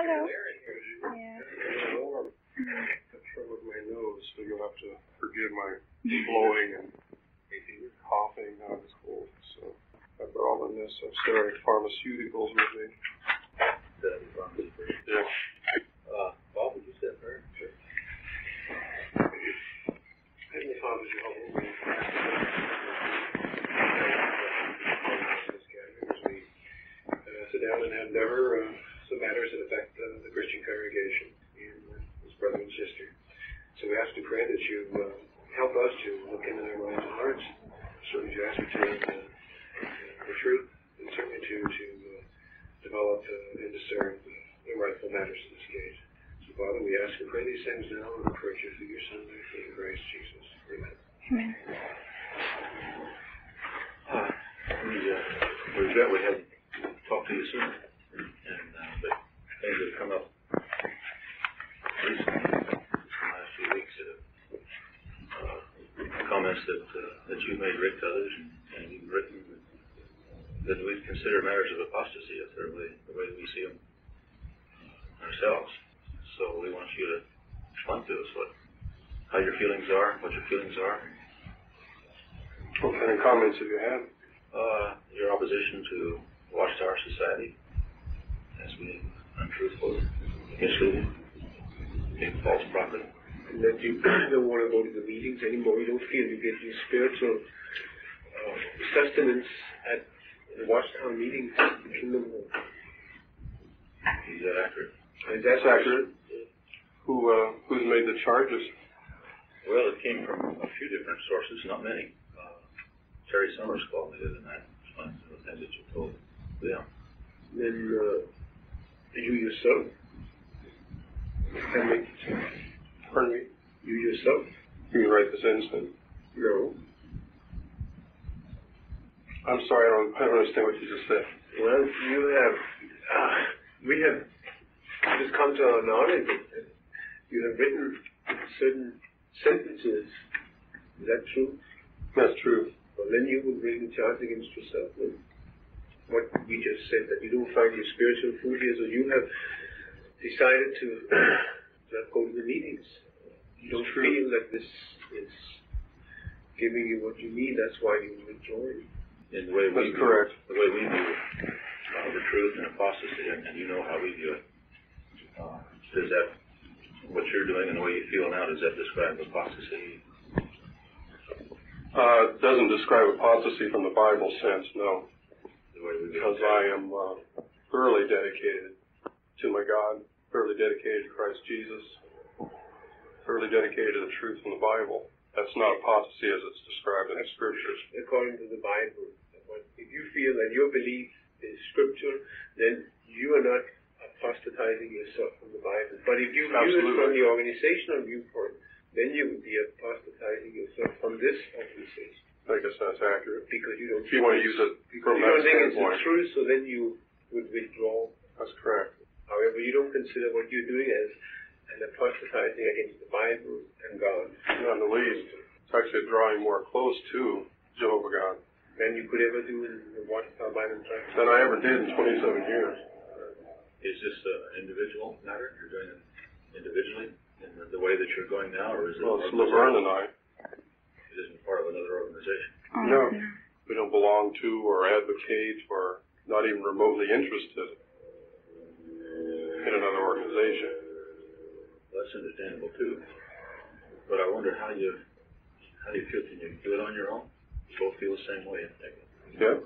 Hello. Yeah. I'm trouble with my nose, so you'll have to forgive my blowing and coughing. I was cold, so I brought all the necessary pharmaceuticals with me. Yeah. Bob, would you say a prayer? Sure. Heavenly Father, Jehovah, we sit down and endeavor some matters that affect the Christian congregation and his brother and sister. So we ask to pray that you help us to look into their minds and hearts, so that you ascertain the truth, and certainly to develop and discern the rightful matters in this case. So, Father, we ask and pray these things now and pray you through your Son, our King, Christ Jesus. Amen. Amen. We regret we hadn't talked to you sooner, and but things have come up recently, the last few weeks, comments that you made, Rick, to others, and you've written that we consider matters of apostasy if they're the way we see them ourselves. So we want you to explain to us how your feelings are, what your feelings are. What kind of comments have you had? Your opposition to Watchtower Society as being untruthful, misleading, being false prophet. And that you don't want to go to the meetings anymore. You don't feel you get your spiritual sustenance at the Watchtower meetings in the kingdom of God. Is that accurate? That's accurate. Who's made the charges? Well, it came from a few different sources, not many. Terry Summers called me the other night. That's what you told them. Then you yourself. Pardon me? You yourself? You mean right this instant? No. I'm sorry, I don't understand what you just said. Well, you have, we have just come to our knowledge that you have written certain sentences. Is that true? That's true. Well, then you will bring the charge against yourself. Then. What we just said, that you don't find your spiritual food here, so you have decided to not go to the meetings. You don't feel that this is giving you what you need, that's why you withdraw it. In the way that's correct. The way we view the truth and apostasy, and you know how we view it. Does that, what you're doing and the way you feel now, does that describe apostasy? It doesn't describe apostasy from the Bible sense, no. Because I am thoroughly dedicated to my God, thoroughly dedicated to Christ Jesus, thoroughly dedicated to the truth in the Bible. That's not apostasy as it's described in the Scriptures. According to the Bible, if you feel that your belief is Scripture, then you are not apostatizing yourself from the Bible. But if you view it from the organizational viewpoint, then you would be apostatizing yourself from this organization. I guess that's accurate. Because you don't. If you want to use it from that standpoint. You don't think it's the truth, so then you would withdraw. That's correct. However, you don't consider what you're doing as and apostatizing against the Bible and God. Not in the least. It's actually drawing more close to Jehovah God than you could ever do in the Watchtower Bible and Tract Society. Than I ever did in 27 years. Is this an individual matter? You're doing it individually in the way that you're going now, or is it? Well, it's Laverne and I. It isn't part of another organization. No. We don't belong to or advocate or not even remotely interested in another organization. That's understandable too, but I wonder how do you feel? Can you do it on your own? You both feel the same way, I think. Yeah.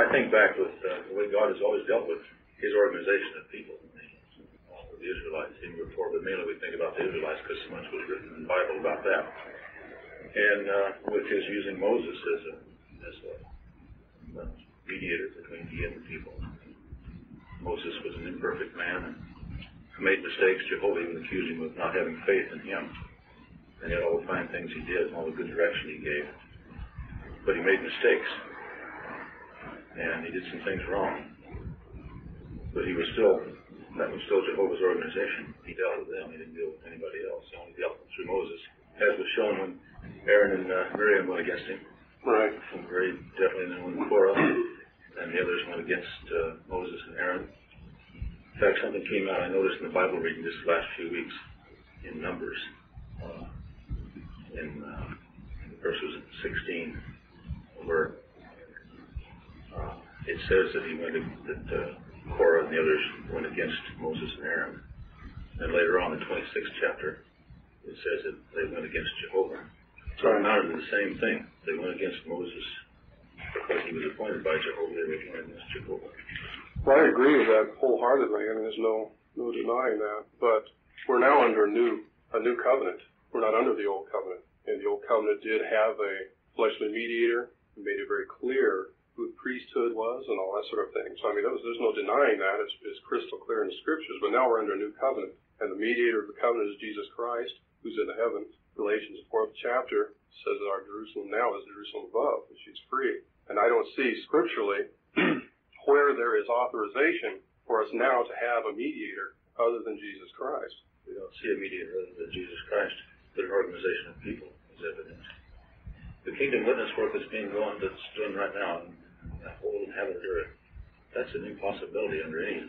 I think back with the way God has always dealt with His organization of people, the Israelites, even before, but mainly we think about the Israelites because so much was written in the Bible about that, and with His using Moses as a mediator between He and the people. Moses was an imperfect man. And made mistakes. Jehovah even accused him of not having faith in Him, and yet all the fine things he did, and all the good direction he gave. But he made mistakes, and he did some things wrong. But that was still Jehovah's organization. He dealt with them. He didn't deal with anybody else. He only dealt through Moses, as was shown when Aaron and Miriam went against him. Right. Very definitely. And then when Korah and the others went against Moses and Aaron. In fact, something came out I noticed in the Bible reading this last few weeks in Numbers, in verses 16, where it says that Korah and the others went against Moses and Aaron. And later on, in the 26th chapter, it says that they went against Jehovah. So it amounted to the same thing. They went against Moses because he was appointed by Jehovah. They were appointed against Jehovah. Well, I agree with that wholeheartedly. I mean, there's no denying that. But we're now under a new covenant. We're not under the old covenant. And the old covenant did have a fleshly mediator. It made it very clear who the priesthood was and all that sort of thing. So, I mean, there's no denying that. It's crystal clear in the Scriptures. But now we're under a new covenant. And the mediator of the covenant is Jesus Christ, who's in the heavens. Galatians, the 4th chapter, says that our Jerusalem now is Jerusalem above, and she's free. And I don't see scripturally where there is authorization for us now to have a mediator other than Jesus Christ. We don't see a mediator other than Jesus Christ, but an organization of people is evident. The kingdom witness work that's done right now in the whole inhabited earth, that's an impossibility under any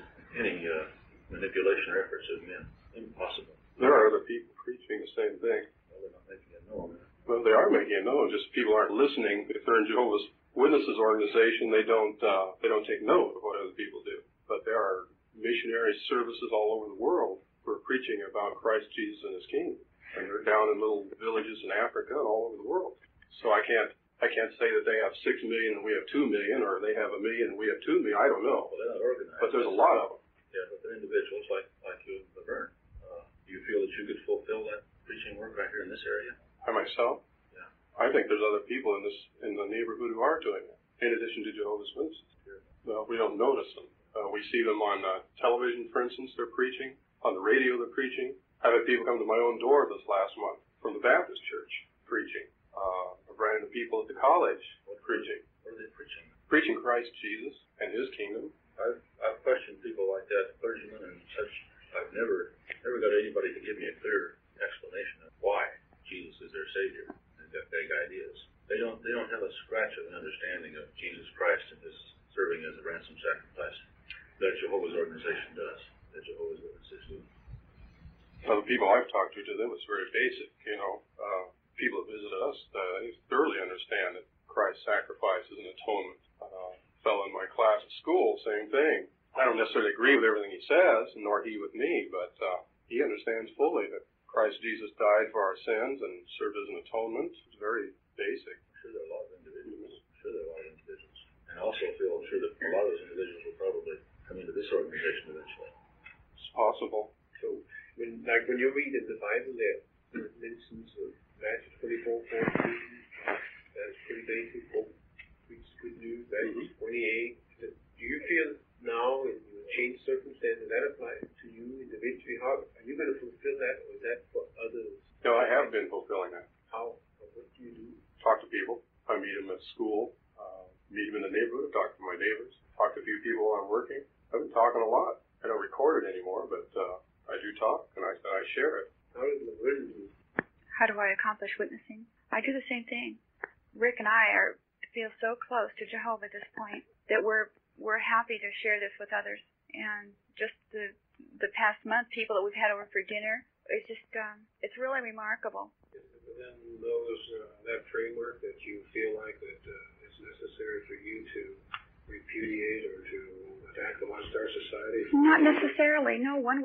manipulation or efforts of men. Impossible. There are other people preaching the same thing. Well, they're not making it known. Well, they are making it known. Just people aren't listening. If they're in Jehovah's Witnesses organization, they don't take note of what other people do. But there are missionary services all over the world who are preaching about Christ Jesus and His Kingdom, and they're down in little villages in Africa and all over the world. So I can't say that they have 6 million and we have 2 million, or they have 1 million and we have 2 million. I don't know. Well, they're not organized. But there's a lot of them. Yeah, but they're individuals like you and Laverne. Do you feel that you could fulfill that preaching work right here in this area? I myself? Yeah. I think there's other people in the neighborhood who are doing it, in addition to Jehovah's Witnesses. Sure. We don't notice them. We see them on television, for instance, they're preaching. On the radio, they're preaching. I've had people come to my own door this last month from the Baptist Church preaching. I've ran into people at the college preaching. What are they preaching? Preaching Christ Jesus and His Kingdom. I've questioned people like that, clergymen and such. I've never got anybody to give me a clear explanation of why Jesus is their Savior. They've got vague ideas. They don't have a scratch of an understanding of Jesus Christ and His serving as a ransom sacrifice that Jehovah's organization does, that Jehovah's Witnesses do. Well, the people I've talked to them, it's very basic. People that visit us, they thoroughly understand that Christ's sacrifice is an atonement. Fellow in my class at school, same thing. I don't necessarily agree with everything he says, nor he with me, but he understands fully that Christ Jesus died for our sins and served as an atonement. It's very basic. I'm sure there are a lot of individuals. And I also feel sure that a lot of those individuals will probably come into this organization eventually. It's possible. So, when you read in the Bible there, it mentions Matthew 24:14, that's pretty basic. Good news, Matthew 28. Do you feel now, in your changed circumstances, that applies to you individually? How are you going to fulfill that, or is that for others? No, I have been fulfilling that. How? What do you do? Talk to people. I meet them at school. Meet them in the neighborhood. Talk to my neighbors. Talk to a few people while I'm working. I've been talking a lot. I don't record it anymore, but I do talk and I share it. How do I accomplish witnessing? I do the same thing. Rick and I feel so close to Jehovah at this point that we're happy to share this with others. And just the past month, people that we've had over for dinner, it's just it's really remarkable. Within those that framework, that you feel like that it's necessary for you to repudiate or to attack the one-star society? Not necessarily. No, one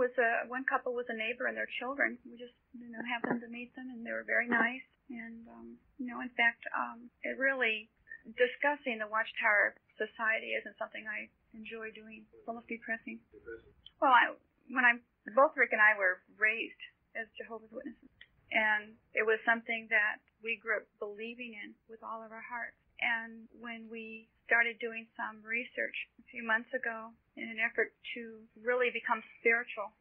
couple was a neighbor and their children. We just happened to meet them, and they were very nice. And in fact, it really. Discussing the Watchtower Society isn't something I enjoy doing. It's almost depressing. Well, both Rick and I were raised as Jehovah's Witnesses, and it was something that we grew up believing in with all of our hearts. And when we started doing some research a few months ago in an effort to really become spiritual,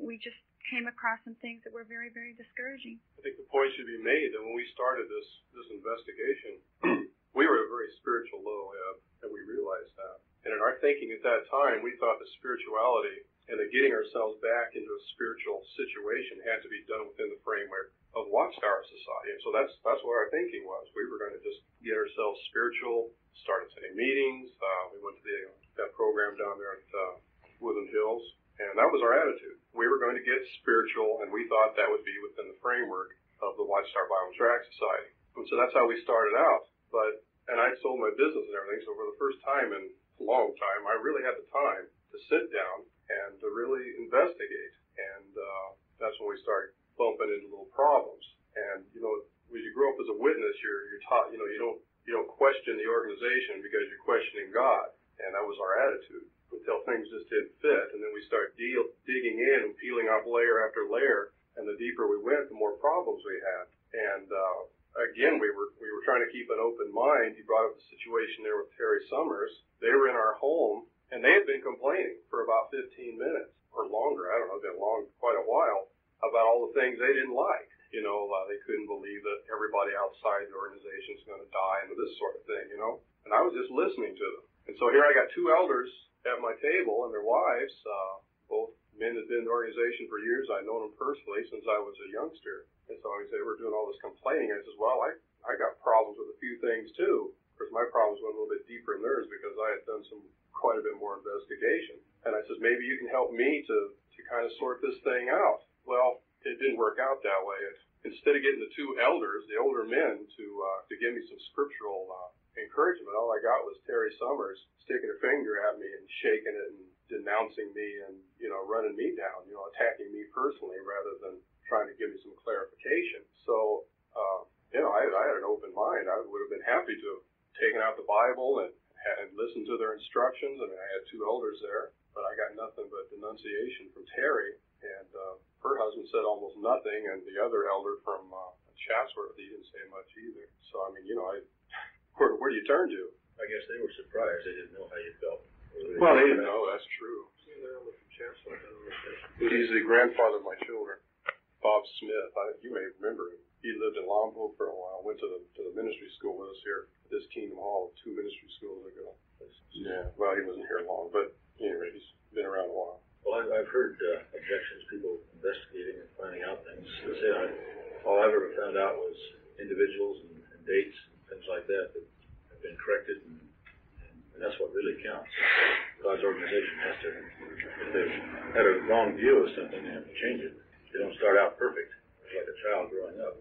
we just came across some things that were very, very discouraging. I think the point should be made that when we started this investigation, we were at a very spiritual low ebb, and we realized that. And in our thinking at that time, we thought that spirituality and that getting ourselves back into a spiritual situation had to be done within the framework of Watchtower Society. And so that's what our thinking was. We were going to just get ourselves spiritual, started attending meetings. We went to that program down there at Woodland Hills, and And that was our attitude. We were going to get spiritual, and we thought that would be within the framework of the Watchtower Bible and Tract Society. And so that's how we started out. But, and I sold my business and everything, so for the first time in a long time, I really had the time to sit down and to really investigate. And that's when we started bumping into little problems. And, you know, when you grow up as a witness, you're taught, you know, you don't question the organization because you're questioning God. And that was our attitude until things just didn't fit. And then we started digging in and peeling off layer after layer. And the deeper we went, the more problems we had. And again, we were trying to keep an open mind. You brought up the situation there with Terry Summers. They were in our home, and they had been complaining for about 15 minutes or longer. I don't know, it's been long, quite a while, about all the things they didn't like. You know, they couldn't believe that everybody outside the organization is going to die and this sort of thing, you know. And I was just listening to them. And so here I got two elders at my table and their wives, both men that had been in the organization for years. I'd known them personally since I was a youngster. And so they were doing all this complaining. I said, well, I got problems with a few things, too. Of course, my problems went a little bit deeper than theirs because I had done quite a bit more investigation. And I said, maybe you can help me to kind of sort this thing out. Well, it didn't work out that way. Instead of getting the two elders, the older men, to give me some scriptural encouragement, all I got was Terry Summers sticking her finger at me and shaking it and denouncing me and, you know, running me down, you know, attacking me personally rather than trying to give me some clarification. So, you know, I had an open mind. I would have been happy to have taken out the Bible and listened to their instructions. I mean, I had two elders there, but I got nothing but denunciation from Terry. And her husband said almost nothing, and the other elder from Chatsworth, he didn't say much either. So, I mean, you know, where do you turn to? I guess they were surprised. They didn't know how you felt. Well, they didn't know. That's true. He's the grandfather of my children, Bob Smith. You may remember him. He lived in Lompoc for a while, went to the ministry school with us here at this Kingdom Hall 2 ministry schools ago. Yeah, well, he wasn't here long, but anyway, he's been around a while. Well, I've heard objections, people investigating and finding out things. All I've ever found out was individuals and dates and things like that have been corrected, and that's what really counts. God's organization has to, if they've had a wrong view of something, they have to change it. They don't start out perfect. It's like a child growing up.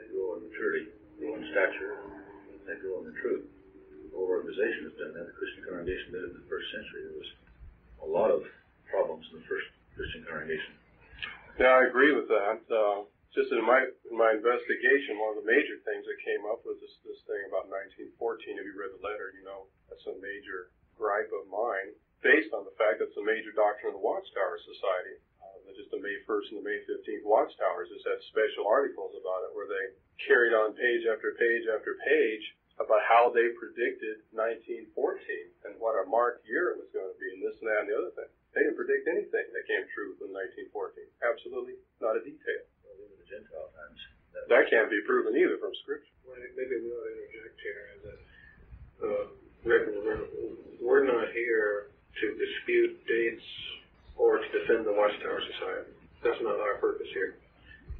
They grow in maturity, grow in stature, and they grow in the truth. The whole organization has done that. The Christian congregation did it in the first century. There was a lot of problems in the first Christian congregation. Yeah, I agree with that. Just in my investigation, one of the major things that came up was this thing about 1914. If you read the letter, you know, that's a major gripe of mine, based on the fact that it's a major doctrine of the Watchtower Society. Just the May 1st and the May 15th Watchtowers just had special articles about it where they carried on page after page after page about how they predicted 1914 and what a marked year it was going to be and this and that and the other thing. They didn't predict anything that came true in 1914. Absolutely not a detail. Well, even the Gentile times. That can't be proven either from Scripture. Well, maybe we ought to interject here that we're not here to dispute dates or to defend the Watchtower Society. That's not our purpose here.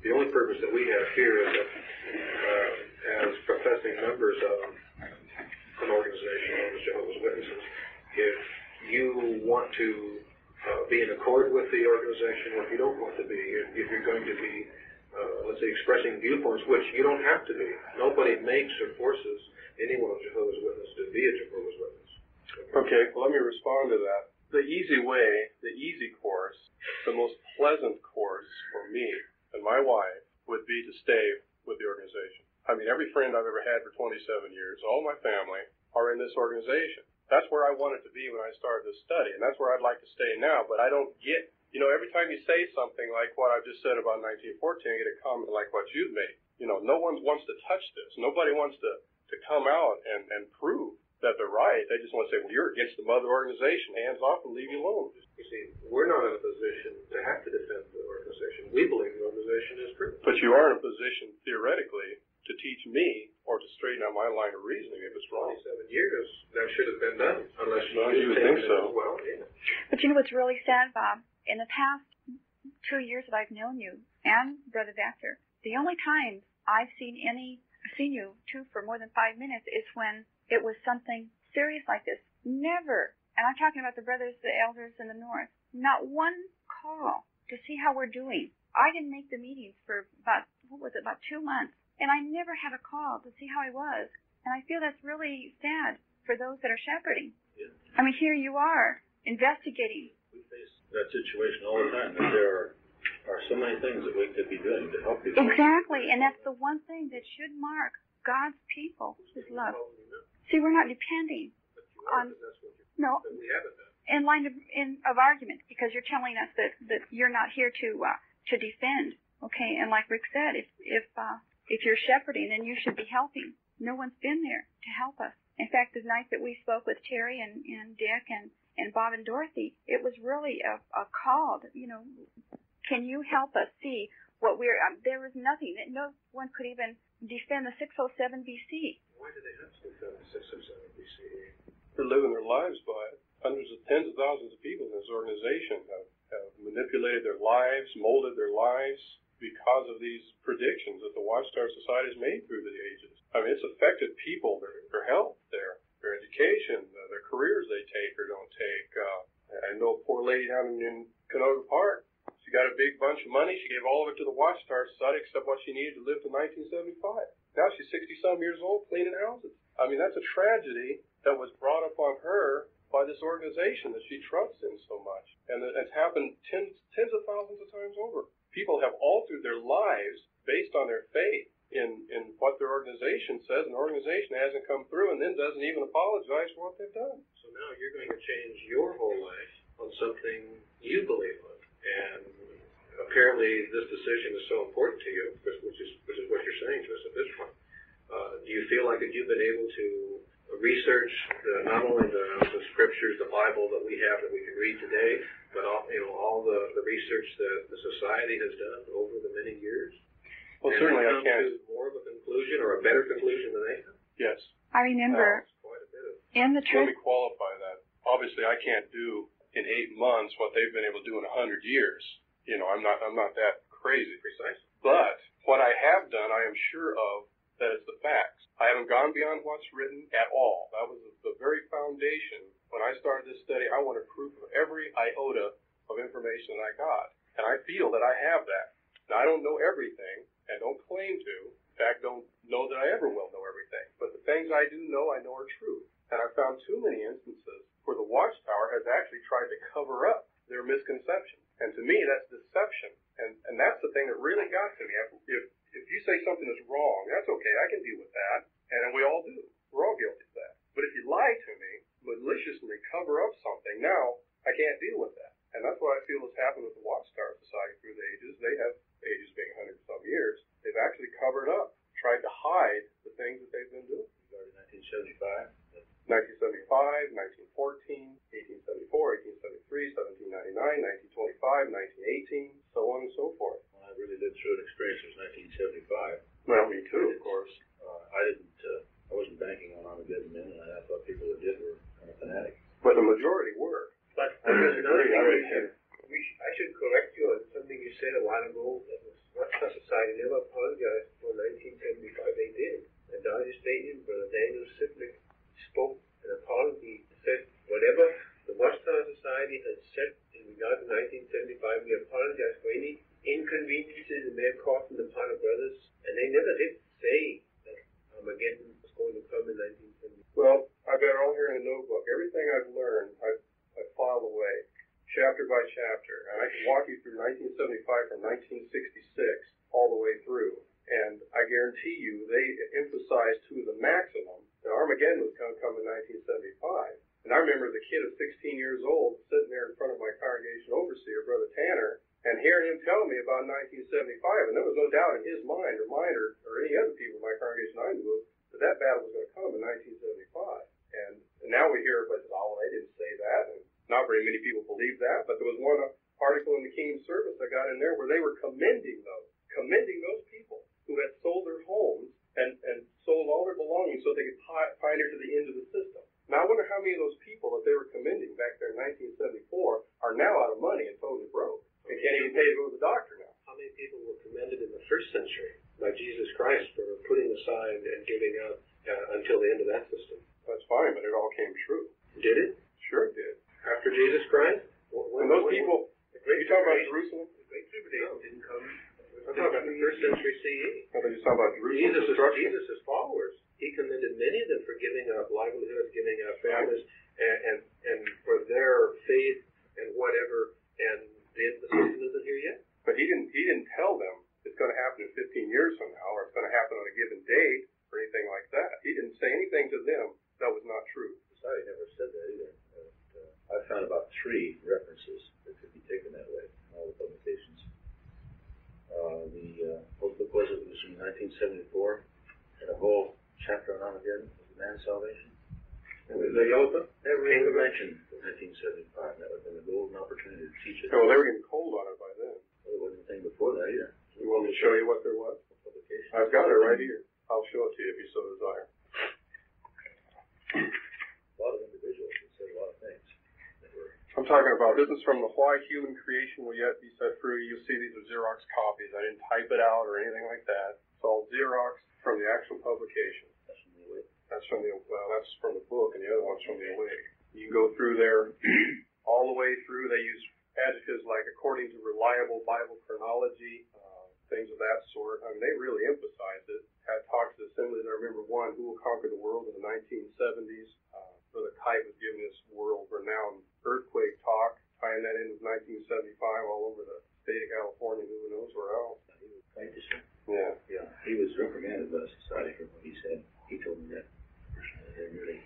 The only purpose that we have here is that, as professing members of an organization known as Jehovah's Witnesses, if you want to be in accord with the organization, or if you don't want to be, if you're going to be, let's say, expressing viewpoints, which you don't have to be. Nobody makes or forces anyone a Jehovah's Witness to be a Jehovah's Witness. Okay, well, let me respond to that. The easy way, the easy course, the most pleasant course for me and my wife would be to stay with the organization. I mean, every friend I've ever had for 27 years, all my family, are in this organization. That's where I wanted to be when I started this study, and that's where I'd like to stay now, but I don't get, you know, every time you say something like what I've just said about 1914, I get a comment like what you've made. You know, no one wants to touch this. Nobody wants to come out and prove that they're right. They just want to say, well, you're against the mother organization. Hands off and leave you alone. You see, we're not in a position to have to defend the organization. We believe the organization is true. But you are in a position, theoretically, to teach me or to straighten out my line of reasoning if it's wrong. 27 years, that should have been done. Unless you would think so. Well, yeah. But you know what's really sad, Bob? In the past 2 years that I've known you and Brother Baxter, the only time I've seen you two for more than 5 minutes is when it was something serious like this. Never, and I'm talking about the brothers, the elders in the north, not one call to see how we're doing. I didn't make the meetings for about 2 months, and I never had a call to see how I was. And I feel that's really sad for those that are shepherding. Yeah. I mean, here you are, investigating. We face that situation all the time, that there are so many things that we could be doing to help people. Exactly, and that's the one thing that should mark God's people, his love. See, we're not depending on... No, in line of argument, because you're telling us that you're not here to defend, okay? And like Rick said, if you're shepherding, then you should be helping. No one's been there to help us. In fact, the night that we spoke with Terry and Dick and Bob and Dorothy, it was really a call that, you know, can you help us see what we're... there was nothing that no one could even defend the 607 B.C. Why did they have to defend the 607 B.C.? They're living their lives by it. Hundreds of tens of thousands of people in this organization have manipulated their lives, molded their lives because of these predictions that the Watchtower Society has made through the ages. I mean, it's affected people, their health, their education, their careers they take or don't take. I know a poor lady down in Canoga Park. She got a big bunch of money. She gave all of it to the Watchtower Society except what she needed to live to 1975. Now she's 60-some years old cleaning houses. I mean, that's a tragedy that was brought upon her by this organization that she trusts in so much. And it's happened tens of thousands of times over. People have altered their lives based on their faith in what their organization says, and the organization hasn't come through and then doesn't even apologize for what they've done. So now you're going to change your whole life on something you believe in. And apparently this decision is so important to you, which is what you're saying to us at this point. Do you feel like that you've been able to research not only the scriptures, the Bible that we have that we can read today, but all the research that the society has done over the many years? Well, and certainly I can. More of a conclusion or a better conclusion than they have? Yes. I remember. Quite a bit of... in the truth. Let me qualify that. Obviously, I can't do in 8 months what they've been able to do in 100 years. You know, I'm not that crazy. Precisely. But what I have done, I am sure of. That is the facts. I haven't gone beyond what's written at all. That was the very foundation. When I started this study, I wanted proof of every iota of information that I got. And I feel that I have that. Now, I don't know everything, and don't claim to. In fact, don't know that I ever will know everything. But the things I do know, I know are true. And I've found too many instances where the Watchtower has actually tried to cover up their misconceptions. And to me, that's deception. And that's the thing that really got to me. If you say something is wrong, that's okay. I can deal with that, and we all do. We're all guilty of that. But if you lie to me, maliciously cover up something, now I can't deal with that. And that's what I feel has happened with the Watchtower Society through the ages. They have, ages being 100-some years, they've actually covered up, tried to hide the things that they've been doing. 1975. 1975, 1914, 1874, 1873, 1799, 1925, 1918, so on and so forth. I really lived through an experience since 1975. Well, me too, of course. I wasn't banking on Armageddon then, and I thought people that did were kind of fanatics. But the majority were. But another thing I should correct you on something you said a while ago. What society never apologized for 1975. They did. And Darius Stadium, Brother Daniel Sipnick spoke an apology, said whatever the Watchtower Society had said in regard to 1975, we apologize for any inconveniences and their caught in the Potter brothers, and they never did say that Armageddon was going to come in 1970. Well, I've got it all here in a notebook. Everything I've learned, I've filed away, chapter by chapter, and I can walk you through 1975 from 1966 all the way through, and I guarantee you they emphasized to the maximum that Armageddon was going to come in 1975. And I remember the kid of 16 years old sitting there in front of my congregation overseer, Brother Tanner, and hearing him tell me about 1975, and there was no doubt in his mind or mine or any other people in my congregation I knew of that that battle was going to come in 1975. And now we hear everybody says, oh, they didn't say that, and not very many people believe that. But there was one article in the Kingdom Service I got in there where they were commending those people who had sold their homes and sold all their belongings so they could pioneer to the end of the system. Now, I wonder how many of those people that they were commending back there in 1974 are now out of money and totally broke. They can't even pay to go to the doctor now. How many people were commended in the first century by Jesus Christ for putting aside and giving up until the end of that system? That's fine, but it all came true. Did it? Sure it did. After Jesus Christ? When those people, Are you talking about Jerusalem? The Great Tribulation didn't come. I'm talking about the 1st century CE. I thought you were talking about Jerusalem's destruction. Jesus' followers, he commended many of them for giving up livelihoods, giving up families, and for their faith and whatever, and the emphasis isn't here yet. But he didn't tell them it's going to happen in 15 years from now, or it's going to happen on a given date, or anything like that. He didn't say anything to them that was not true. Society never said that either. I found about 3 references that could be taken that way in all the publications. The book was it was in 1974, had a whole chapter on Armageddon, man's salvation. Every convention in 1975, that would have been a golden opportunity to teach it. Oh, well, they were getting cold on it by then. Well, there wasn't anything before that either. You want me to show you what there was? I've got it right here. I'll show it to you if you so desire. A lot of individuals that said a lot of things. I'm talking about, this is from the Why Human Creation Will Yet Be Set Free. You'll see these are Xerox copies. I didn't type it out or anything like that. It's all Xerox from the actual publication. That's from the that's from the book, and the other one's from the Awake. You can go through there, all the way through. They use adjectives like according to reliable Bible chronology, things of that sort. I mean, they really emphasized it. Had talks to assemblies. I remember one, Who Will Conquer the World in the 1970s. Brother Kite was giving this world-renowned earthquake talk, tying that in with 1975 all over the state of California, who knows where else. Yeah, he was reprimanded by society for what he said. He told me that. They really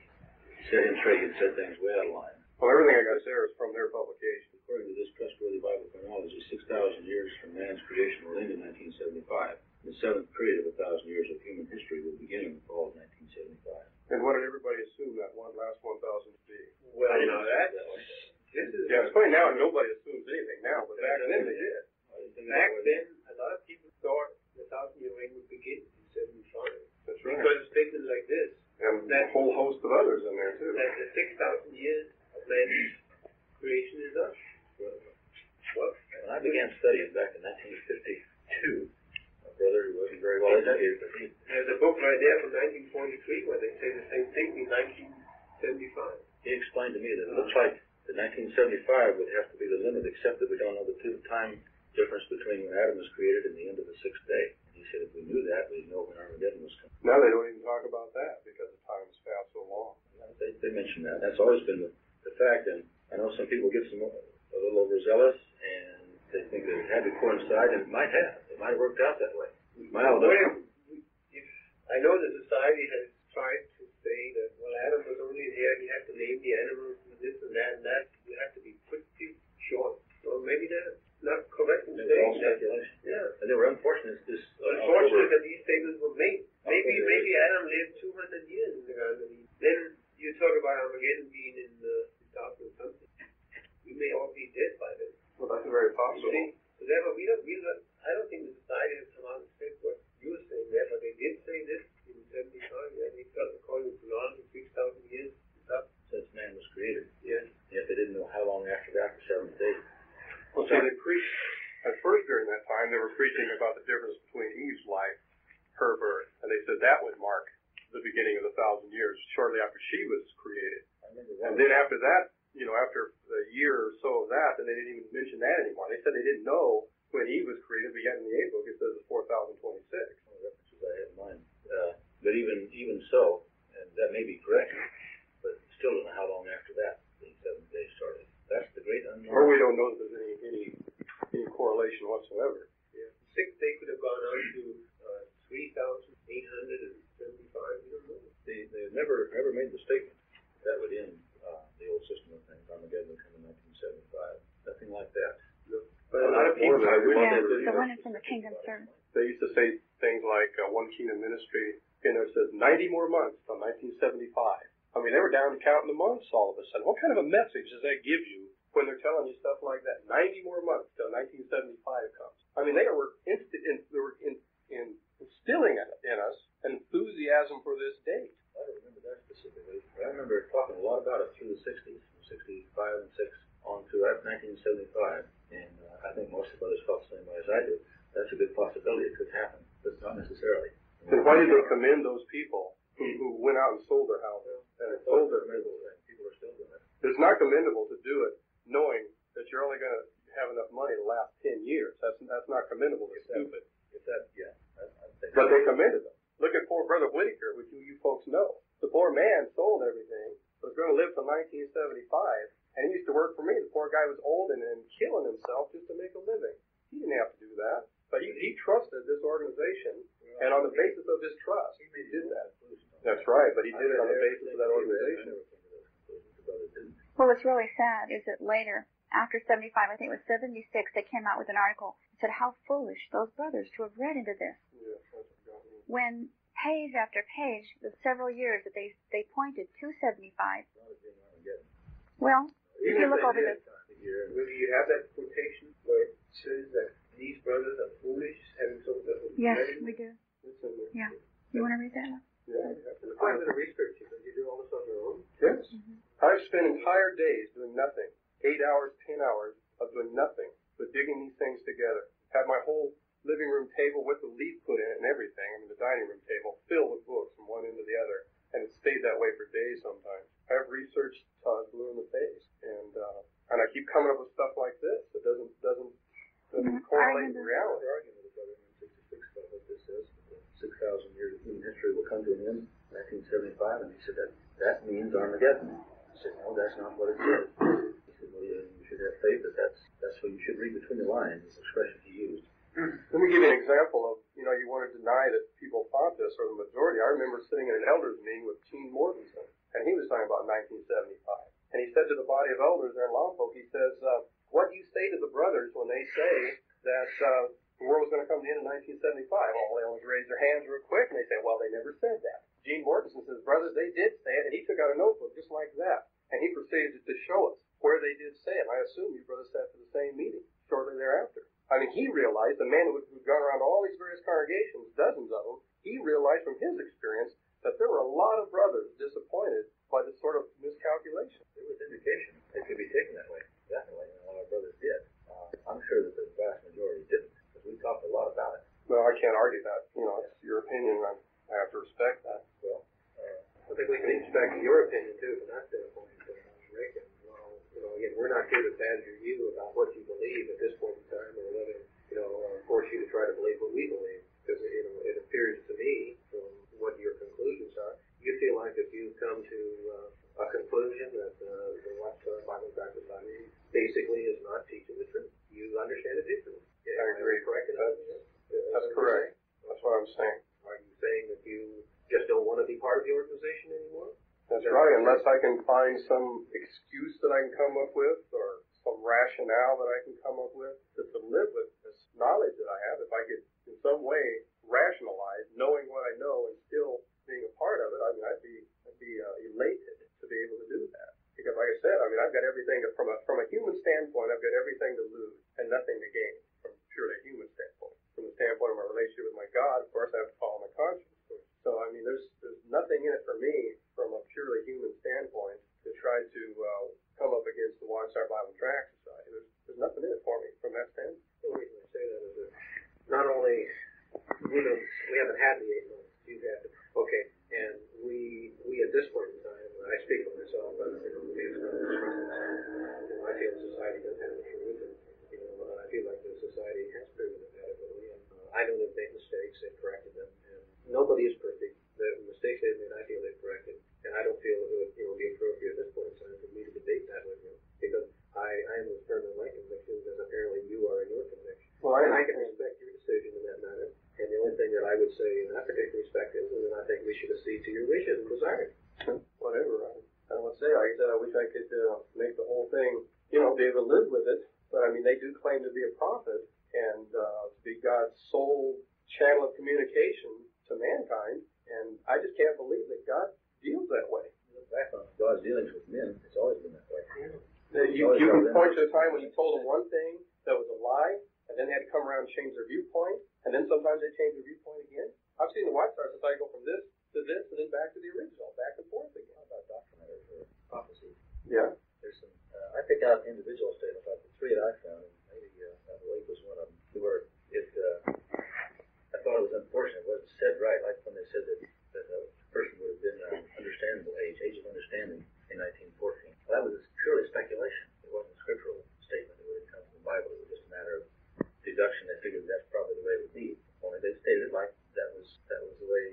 set him straight and said things way out of line. Well, everything I got there is from their publication. According to this trustworthy Bible chronology, 6,000 years from man's creation will end in 1975. The seventh period of 1,000 years of human history will begin in the fall of 1975. And what did everybody assume that last 1,000 to be? Well, you know, that's... it's funny now, nobody assumes anything now, but back then they did. Back then, a lot of people thought the 1,000-year reign would begin in 75. That's right. Because it's taken like this. And a whole host of others in there, too. That the 6,000 years of man's creation is us. Well, when I began studying back in 1952, my brother, who wasn't very well educated, but he... There's a book right there from 1943 where they say the same thing in 1975. He explained to me that it looks like the 1975 would have to be the limit, except that we don't know the time difference between when Adam was created and the end of the 6th day. He said if we knew that, we'd know when Armageddon was coming. Now they don't even talk about that because the time's passed so long. They mention that. That's always been the fact. And I know some people get a little overzealous and they think that it had to coincide, and it might have. It might have worked out that way. I know the society has tried to say that, well, Adam was only there. You have to name the animals and this and that and that. You have to be put too short. Or maybe that's not correct in saying that. Yeah. And they were unfortunate. Unfortunate that these statements were made. Maybe Adam lived 200 years in the garden. Then you talk about Armageddon being in the 2000 something. We may all be dead by then. Well, that's very possible. So therefore, I don't think the society has come out and said what you were saying there, but they did say this in 75. Yeah, they felt according to chronology, 6,000 years and stuff. Since man was created. Yeah. Yet they didn't know how long after that, the seventh day. Well, see, they preached, at first during that time, they were preaching about the difference between Eve's life, her birth, and they said that would mark the beginning of the 1,000 years, shortly after she was created. And then after that, after a year or so of that, then they didn't even mention that anymore. They said they didn't know when Eve was created, but yet in the A-Book it says it's 4026. One of the references I had in mind. But even so, and that may be correct, but still don't know how long after that the 7th day started. That's the great unknown. Or we don't know that there's any correlation whatsoever. Yeah. The 6th day could have gone on to 3,875. You don't know. They never made the statement that would end the old system of things. Armageddon would come in 1975. Nothing like that. Yeah. But a lot of people the one that's in the kingdom service. They used to say things like one kingdom ministry. It says 90 more months till 1975. I mean, they were down to counting the months all of a sudden. What kind of a message does that give you when they're telling you stuff like that? 90 more months till 1975 comes. I mean, they were instilling in us enthusiasm for this date. I don't remember that specifically. I remember talking a lot about it through the 60s, from 65 and 6 on through 1975. And I think most of others felt the same way as I did. That's a good possibility. It could happen, but not necessarily. Then why did they commend those people who went out and sold their houses? And it's sold their middle, and people are still doing it. It's not commendable to do it knowing that you're only going to have enough money to last 10 years. That's not commendable. It's stupid. But they commended them. Look at poor Brother Whitaker, which you folks know. The poor man sold everything, was going to live till 1975, and he used to work for me. The poor guy was old and killing himself just to make a living. He didn't have to do that. But he trusted this organization, and on the basis of his trust, he did that. That's right, but he did it on the basis of that organization. Well, what's really sad is that later, after 75, I think it was 76, they came out with an article that said how foolish those brothers to have read into this. When page after page, the several years that they pointed to 75. Well, if you look over this. Will you have that quotation where it says that these brothers are foolish? Yes, we do. Yeah. You want to read that? Yeah. It's quite a bit of research. You do all this on your own? Yes. Mm-hmm. I've spent entire days doing nothing, 8 hours, 10 hours of doing nothing but digging these things together. Had my whole living room table with the leaf put in it and everything, I mean the dining room table, filled with books from one end to the other, and it stayed that way for days sometimes. I've researched blue in the face, and I keep coming up with stuff like this that doesn't correlate with reality. The argument about it in 66 about what this is, 6,000 years of human history will come to an end in 1975, and he said that means Armageddon. I said, no, that's not what it says. He said, well, you should have faith that that's what you should read between the lines, this expression he used. Let me give you an example of, you want to deny that people thought this, or the majority. I remember sitting in an elders meeting with Gene Mortenson, and he was talking about 1975. And he said to the body of elders there in Lompoc, he says, what do you say to the brothers when they say that the world was going to come to the end in 1975? All the elders raised their hands real quick, and they say, well, they never said that. Gene Mortenson says, brothers, they did say it, and he took out a notebook just like that. And he proceeded to show us where they did say it. And I assume you brothers sat for the same meeting shortly thereafter. I mean, he realized, the man who'd gone around all these various congregations, dozens of them, he realized from his experience that there were a lot of brothers disappointed by this sort of miscalculation. It was indication. It could be taken that way, definitely, and a lot of brothers did. I'm sure that the vast majority didn't, because we talked a lot about it. Well, I can't argue that. It's your opinion, and I have to respect that. Well, I think we can respect your opinion, too, from that standpoint. Again, we're not here to badger you about what you believe at this point in time, or whether, force you to try to believe what we believe, because, it appears to me, from what your conclusions are, you feel like if you come to a conclusion that the Watchtower Bible and Tract Society basically is not teaching the truth. You understand it differently. I agree. That's correct. That's what I'm saying. Are you saying that you just don't want to be part of the organization anymore? That's right, unless I can find some excuse that I can come up with, or some rationale that I can come up with to live with this knowledge that I have. If I could in some way rationalize knowing what I know and still being a part of it, I'd be elated to be able to do that. Because like I said, I've got everything from a human standpoint, I've got everything to lose and nothing to gain from purely a human standpoint. From the standpoint of my relationship with my God, of course I have to follow my conscience. So, there's nothing in it for me from a purely human standpoint to try to come up against the Watchtower Bible and Tract Society. There's nothing in it for me from that standpoint. The reason I say that is that not only we haven't had the 8 months, you've had them. Okay, and we at this point in time, I speak for myself, but I feel society doesn't have a truth, and I feel like the society has proven it adequately, and I know they've made mistakes and corrected them. Nobody is perfect. The mistakes they've made, I feel they've corrected, and I don't feel it would be appropriate at this point in time for me to debate that with you, because I am as firm in my convictions as apparently you are in your convictions. Well, and I can respect your decision in that matter, and the only thing that I would say in that particular perspective is that I think we should accede to your wishes and desires. Whatever. I don't want to say. Like I said, I wish I could make the whole thing, be able to live with it, but they do claim to be a prophet and to be God's sole channel of communication to mankind, and I just can't believe that God deals that way. Back on God's dealings with men, it's always been that way. You can point to a time when you told them one thing that was a lie, and then they had to come around and change their viewpoint, and then sometimes they change their viewpoint again. I've seen the Watchtower Society go from this to this, and then back to the original, back and forth again. How about doctrinaries or prophecy? Yeah. There's some, I pick out individual statements, like the three that I found, and maybe I believe was one of them, where it, I thought it was unfortunate it wasn't said right, like when they said that a person would have been understandable age of understanding in 1914. Well, that was purely speculation. It wasn't a scriptural statement. It would have come from the Bible. introduction, they figured that's probably the way it would be. Only they stated like that was the way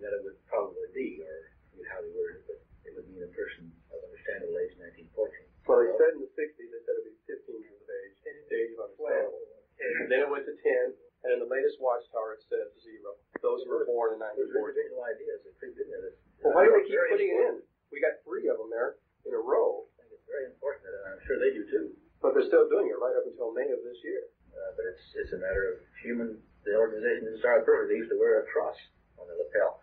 that it would probably be, or how they worded it, but it would mean a person of understandable age 1914. Well, they said in the 60s, they said it would be 15 years of age, the age of understandable. And then it went to 10, and in the latest Watchtower it said 0. Those were born in 1914. Individual ideas. Well, why do they keep putting it in? We got 3 of them there in a row. I think it's very important, and I'm sure they do too. But they're still doing it right up until May of this year. But it's a matter of human. The organization didn't start perfect. They used to wear a cross on the lapel.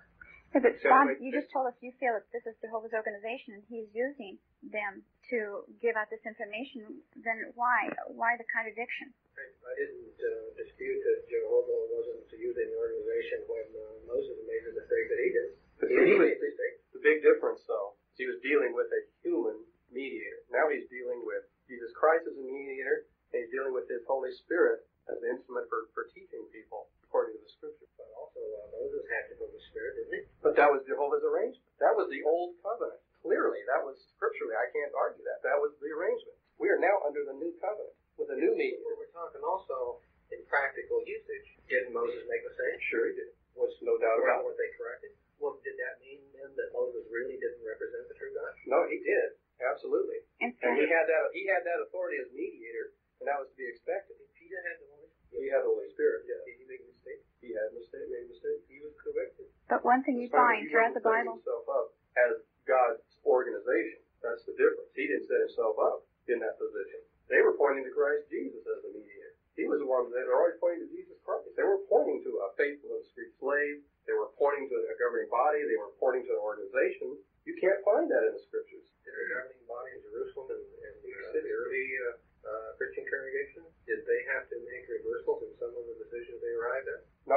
Yeah, but Bob, you just told us you feel that this is Jehovah's organization and he's using them to give out this information. Then why? Why the contradiction? I didn't dispute that Jehovah wasn't using the organization when Moses made the mistake that he did. He made the mistake. The big difference, though, is he was dealing with a human mediator. Now he's dealing with Jesus Christ as a mediator, and he's dealing with his Holy Spirit as an instrument for teaching people according to the Scripture. But also, Moses had to go with the Spirit, didn't he? But that was Jehovah's arrangement. That was the Old Covenant. Clearly, that was scripturally. I can't argue that. That was the arrangement. We are now under the New Covenant with a new mediator. We're talking also in practical usage. Did Moses make mistakes? Sure he did. Was no doubt about it. Were they corrected? Well, did that mean then that Moses really didn't represent the true God? No, he did. Absolutely. And he had that authority as mediator, and that was to be expected. If he didn't have the Holy Spirit. He had the Holy Spirit, yeah. Did he make a mistake? He had a mistake, made a mistake. He was corrected. But one thing you find throughout the Bible. He didn't set himself up as God's organization. That's the difference. He didn't set himself up in that position. They were pointing to Christ Jesus as the mediator. He was the one that they were always pointing to Jesus Christ. They were pointing to a faithful and discreet slave. They were pointing to a governing body. They were pointing to an organization. You can't find that in the Scriptures. Did the governing body in Jerusalem and the early Christian congregation, did they have to make reversals in some of the decisions they arrived at? No,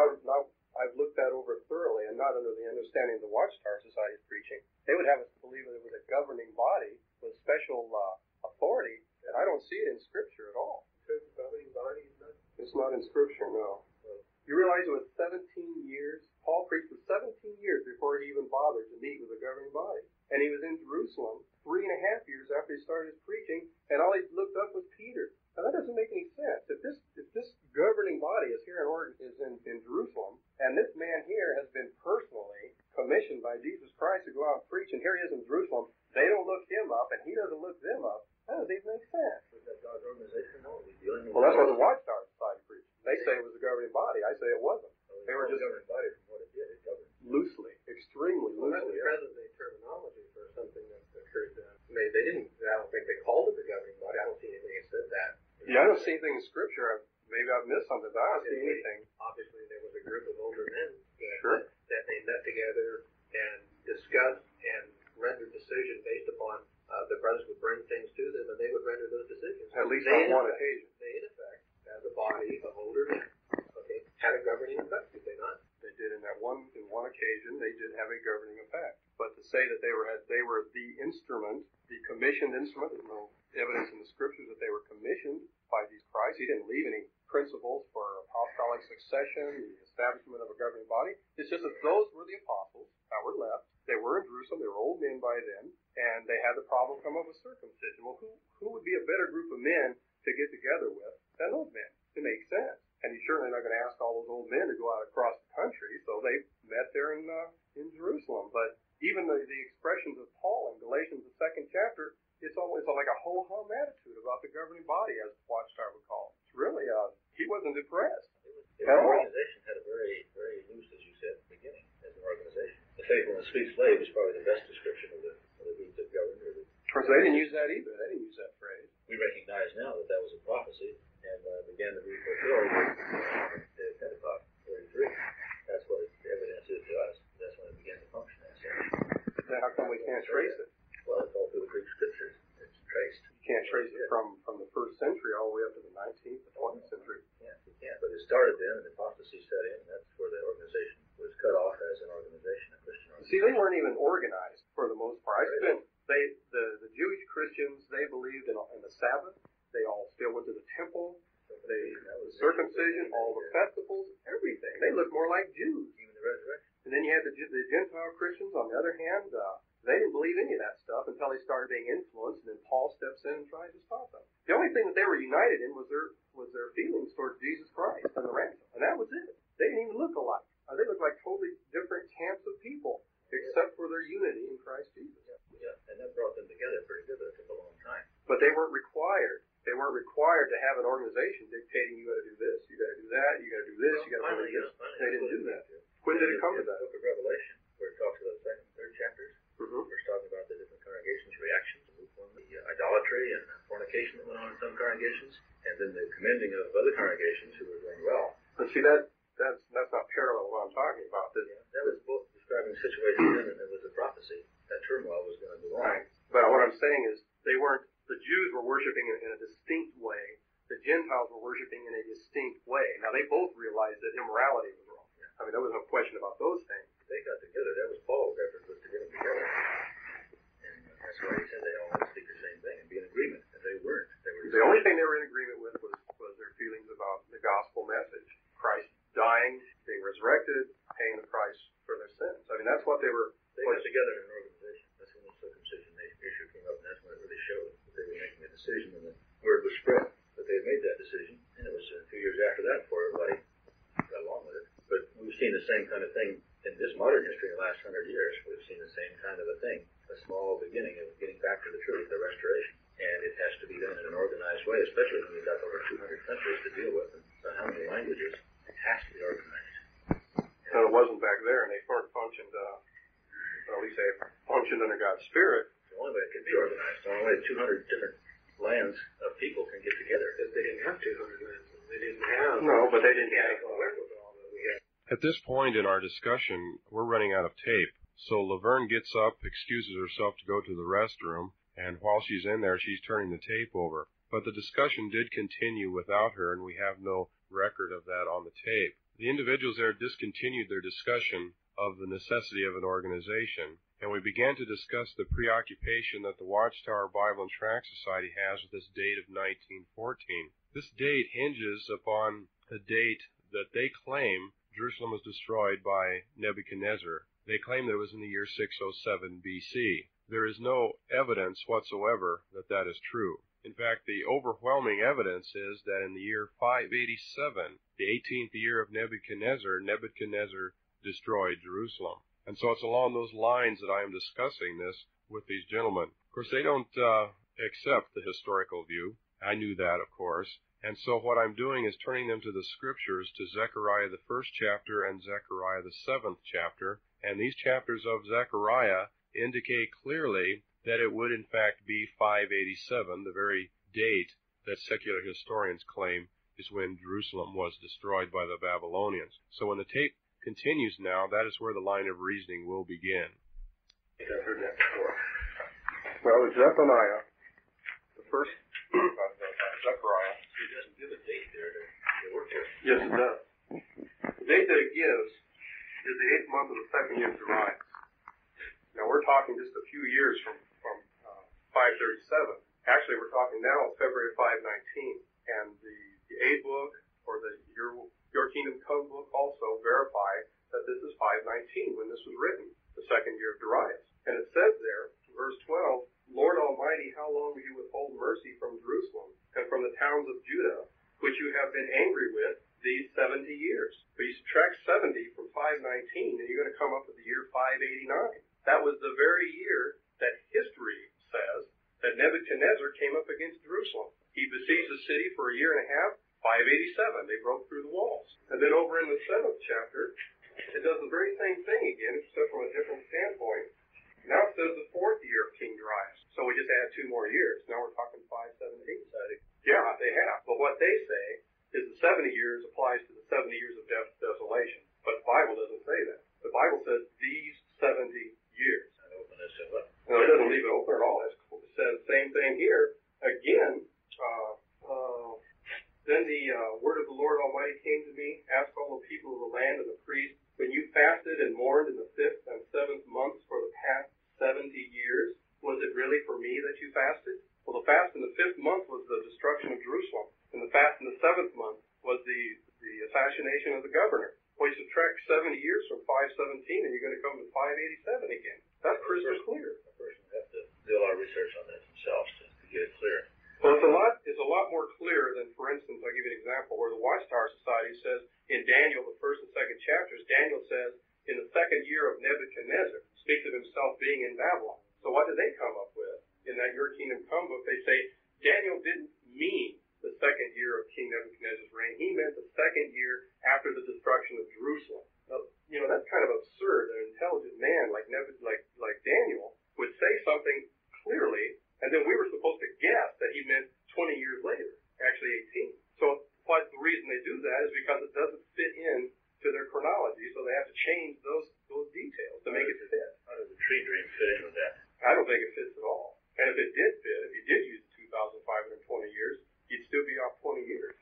I've looked that over thoroughly, and not under the understanding of the Watchtower Society's preaching. They would have us believe that it was a governing body with special authority, and I don't see it in Scripture at all. The governing body is not? It's not in Scripture, no. You realize it was 17 years. Paul preached for 17 years before he even bothered to meet with the governing body. And he was in Jerusalem 3.5 years after he started his preaching, and all he looked up was Peter. Now, that doesn't make any sense. If this governing body is here in Oregon, is in Jerusalem, and this man here has been personally commissioned by Jesus Christ to go out and preach, and here he is in Jerusalem, they don't look him up, and he doesn't look them up, that doesn't even make sense. Well, that's what the Watchtower Society preached. They say it was a governing body. I say it wasn't. They were just governing body from what it did. It governed loosely, extremely loosely. Rather than a terminology for something that occurred then. They didn't. I don't think they called it the governing body. I don't see anything that said that. Yeah, I don't see anything in Scripture. Maybe I've missed something, but I don't see anything. Obviously, there was a group of older men that they met together and discussed and rendered decisions based upon. The brothers would bring things to them, and they would render those decisions. At least on one occasion. They, in effect, as a body of older men, had a governing effect, did they not? They did in that one occasion. They did have a governing effect. But to say that they were the instrument, the commissioned instrument, there's no evidence in the Scriptures that they were commissioned by Jesus Christ. He didn't leave any principles for apostolic succession, the establishment of a governing body. It's just that those were the apostles that were left. They were in Jerusalem. They were old men by then. And they had the problem come up with circumcision. Well, who would be a better group of men to get together with than old men? It makes sense. And you're certainly not going to ask all those old men to go out across the country, so they met there in Jerusalem. But even the expressions of Paul in Galatians, the 2nd chapter, it's like a ho-hum attitude about the governing body, as the Watchtower would call it. It's really, he wasn't impressed. The organization had a very, very loose, as you said at the beginning, as an organization. The faithful and sweet slave is probably the best description of the means of government. Of course, they didn't use that either. They didn't use that phrase. We recognize now that that was a prophecy and began to be fulfilled in Pentecost 33. That's what its evidence is to us. That's when it began to function as such. Then how come we can't trace it? Well, it's all through the Greek Scriptures. It's traced. You can't trace it from the 1st century all the way up to the 19th, the 20th century. Yeah, you can't. But it started then, and apostasy set in, and that's where the organization was cut off as an organization, a Christian organization. See, they weren't even organized for the most part. The Jewish Christians, they believed in the Sabbath. They all still went to the temple. They circumcision, all the festivals, everything. They looked more like Jews. Even the resurrection. And then you had the Gentile Christians, on the other hand, they didn't believe any of that stuff until they started being influenced, and then Paul steps in and tries to stop them. The only thing that they were united in was their feelings towards Jesus Christ. to have an organization dictating you got to do this, you got to do that, you got to do this, well, you got to do this. Finally, they didn't do that. When did it come to that? The book of Revelation, where it talks about the second and third chapters, mm-hmm. where it's talking about the different congregations' reactions, the idolatry and fornication that went on in some congregations, and then the commending of other congregations who were doing well. But see, that's not parallel to what I'm talking about. That was both describing the situation and it was a prophecy. That turmoil was going to go on. Right. But what I'm saying is they weren't. The Jews were worshiping in a distinct way. The Gentiles were worshiping in a distinct way. Now, they both realized that immorality was wrong. Yeah. I mean, there was no question about those things. They got together. That was Paul's effort was to get them together. And that's why he said they all had to speak the same thing and be in agreement. And they weren't. The only thing they were in agreement with was their feelings about the gospel message. Christ dying, being resurrected, paying the price for their sins. I mean, that's what they were. They got together in an organization. That's when the circumcision issue came up, and that's when it really showed. They were making a decision, and the word was spread that they had made that decision, and it was a few years after that before everybody got along with it. But we've seen the same kind of thing in this modern history in the last 100 years. We've seen the same kind of a thing, a small beginning of getting back to the truth, the restoration. And it has to be done in an organized way, especially when you've got over 200 countries to deal with and how many languages. It has to be organized. And it wasn't back there, and they functioned, at least they functioned under God's Spirit. The only way it could be organized, the only way 200 different lands of people can get together. Because they didn't have 200 lands. They didn't have. No, but they didn't have. At this point in our discussion, we're running out of tape. So Laverne gets up, excuses herself to go to the restroom, and while she's in there, she's turning the tape over. But the discussion did continue without her, and we have no record of that on the tape. The individuals there discontinued their discussion of the necessity of an organization, and we began to discuss the preoccupation that the Watchtower Bible and Tract Society has with this date of 1914. This date hinges upon the date that they claim Jerusalem was destroyed by Nebuchadnezzar. They claim that it was in the year 607 BC. There is no evidence whatsoever that that is true. In fact, the overwhelming evidence is that in the year 587, the 18th year of Nebuchadnezzar, Nebuchadnezzar destroyed Jerusalem. And so it's along those lines that I am discussing this with these gentlemen. Of course, they don't accept the historical view. I knew that, of course. And so what I'm doing is turning them to the scriptures, to Zechariah the 1st chapter and Zechariah the 7th chapter. And these chapters of Zechariah indicate clearly that it would in fact be 587, the very date that secular historians claim is when Jerusalem was destroyed by the Babylonians. So when the tape continues now, that is where the line of reasoning will begin. I've heard that before. Well, Zephaniah, the first Zechariah. It doesn't give a date there to work with. Yes, it does. The date that it gives is the 8th month of the 2nd year of Darius. Now, we're talking just a few years from 537. Actually, we're talking now February 519. And the A-Book, or the Your Kingdom Code book also verify that this is 519 when this was written, the 2nd year of Darius. And it says there, verse 12, Lord Almighty, how long will you withhold mercy from Jerusalem and from the towns of Judah, which you have been angry with these 70 years? But you subtract 70 from 519, and you're going to come up with the year 589. That was the very year that history says that Nebuchadnezzar came up against Jerusalem. He besieged the city for a year and a half. 587, they broke through the walls. And then over in the 7th chapter, it does the very same thing again, except from a different standpoint. Now it says the 4th year of King Darius. So we just add 2 more years. Now we're talking 578. Yeah, they have. But what they say is the 70 years applies to the 70 years of desolation. But the Bible doesn't say that. The Bible says these 70 years. No, it doesn't leave it open at all. It says the same thing here. Again, Then the word of the Lord Almighty came to me, asked all the people of the land and the priests, when you fasted and mourned in the 5th and 7th months for the past 70 years, was it really for me that you fasted? Well, the fast in the 5th month was the destruction of Jerusalem, and the fast in the 7th month was the assassination of the governor. Well, you subtract 70 years from 517, and you're going to come to 587 again. That's crystal clear. A person would have to do a lot of research on that themselves to get it clear. Well, it's a lot more clear than, for instance, I'll give you an example, where the Watchtower Society says in Daniel, the 1st and 2nd chapters, Daniel says, in the 2nd year of Nebuchadnezzar, speaks of himself being in Babylon. So what did they come up with? In that Your Kingdom Come book, they say, Daniel didn't mean the 2nd year. year of King Nebuchadnezzar's reign. He meant the second year after the destruction of Jerusalem. Now, you know, that's kind of absurd. An intelligent man like Daniel would say something clearly, and then we were supposed to guess that he meant 20 years later, actually 18. So the reason they do that is because it doesn't fit in to their chronology, so they have to change those details to make it fit. How does the tree dream fit in with that? I don't think it fits at all. And if it did fit, if you did use 2,520 years, you'd still be off 20 years.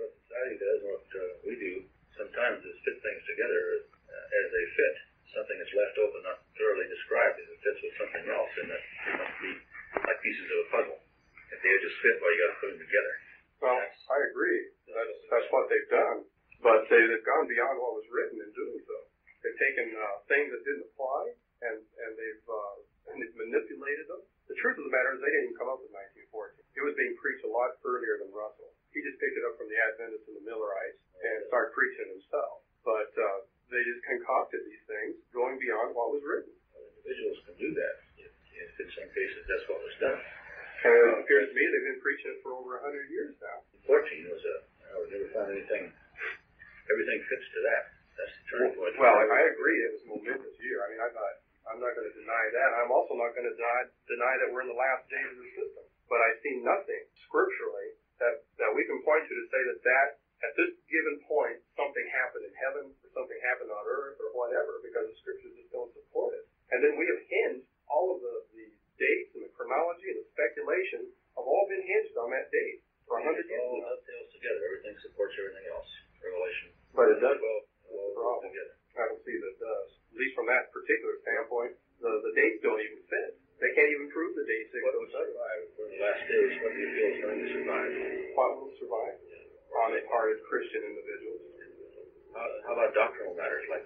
What society does, what we do, sometimes is fit things together as they fit. Something that's left open, not thoroughly described, if it fits with something else, and that it must be like pieces of a puzzle. If they just fit, well, you got to put them together. Well, I agree. That's what they've done. But they've gone beyond what was written in doing so. They've taken things that didn't apply, and they've manipulated them. The truth of the matter is they didn't even come up with 1914. It was being preached a lot earlier than Russell. He just picked it up from the Adventists and the Millerites and started preaching it himself. But they just concocted these things going beyond what was written. Well, individuals can do that. In some cases, that's what was done. And it appears to me they've been preaching it for over 100 years now. 14 was I would never find anything. Everything fits to that. That's the turning point. Well, I agree. It was a momentous year. I mean, I'm not going to deny that. I'm also not going to deny that we're in the last days of the system. But I see nothing scripturally that we can point to say that at this given point something happened in heaven or something happened on earth or whatever, because the scriptures just don't support it. And then we have hinged all of the dates and the chronology and the speculation have all been hinged on that date for 100 years. All dovetails together. Everything supports everything else. Revelation. But it does. Well, I don't see that it does. At least from that particular standpoint, the dates don't even fit. They can't even prove the dates. What will survive? For the last days, what do you feel is going to survive? What will survive? Honest-hearted Christian individuals. How about doctrinal matters like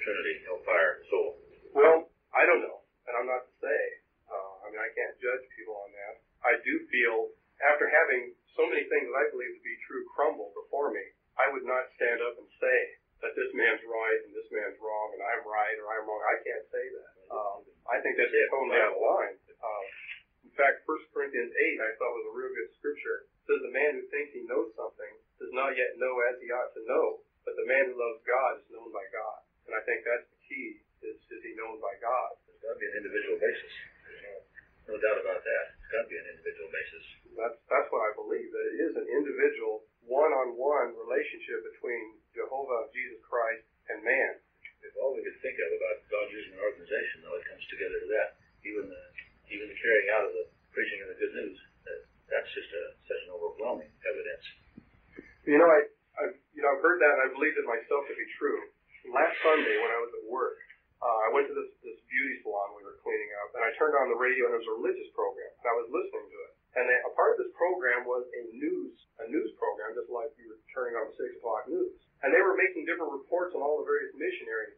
Trinity, Hellfire, Soul? Well, I don't know, and I'm not to say. I mean, I can't judge people on that. I do feel, after having so many things that I believe to be true crumble before me, I would not stand up and say that this man's right and this man's wrong and I'm right or I'm wrong. I can't say that. I think that's totally out of line. In fact, 1 Corinthians 8, I thought was a real good scripture. It says, the man who thinks he knows something does not yet know as he ought to know, but the man who loves God is known by God. And I think that's the key, is he known by God. It's got to be an individual basis. No doubt about that. It's got to be an individual basis. That's what I believe, that it is an individual, one-on-one relationship between Jehovah, Jesus Christ, and man. If all we could think of about God using an organization, though, it comes together to that. Even the carrying out of the preaching of the good news, that's just such an overwhelming evidence. You know, I've heard that, and I believed it myself to be true. Last Sunday, when I was at work, I went to this beauty salon we were cleaning up, and I turned on the radio, and it was a religious program, and I was listening to it. And a part of this program was a news program, just like you were turning on the 6 o'clock news. And they were making different reports on all the various missionary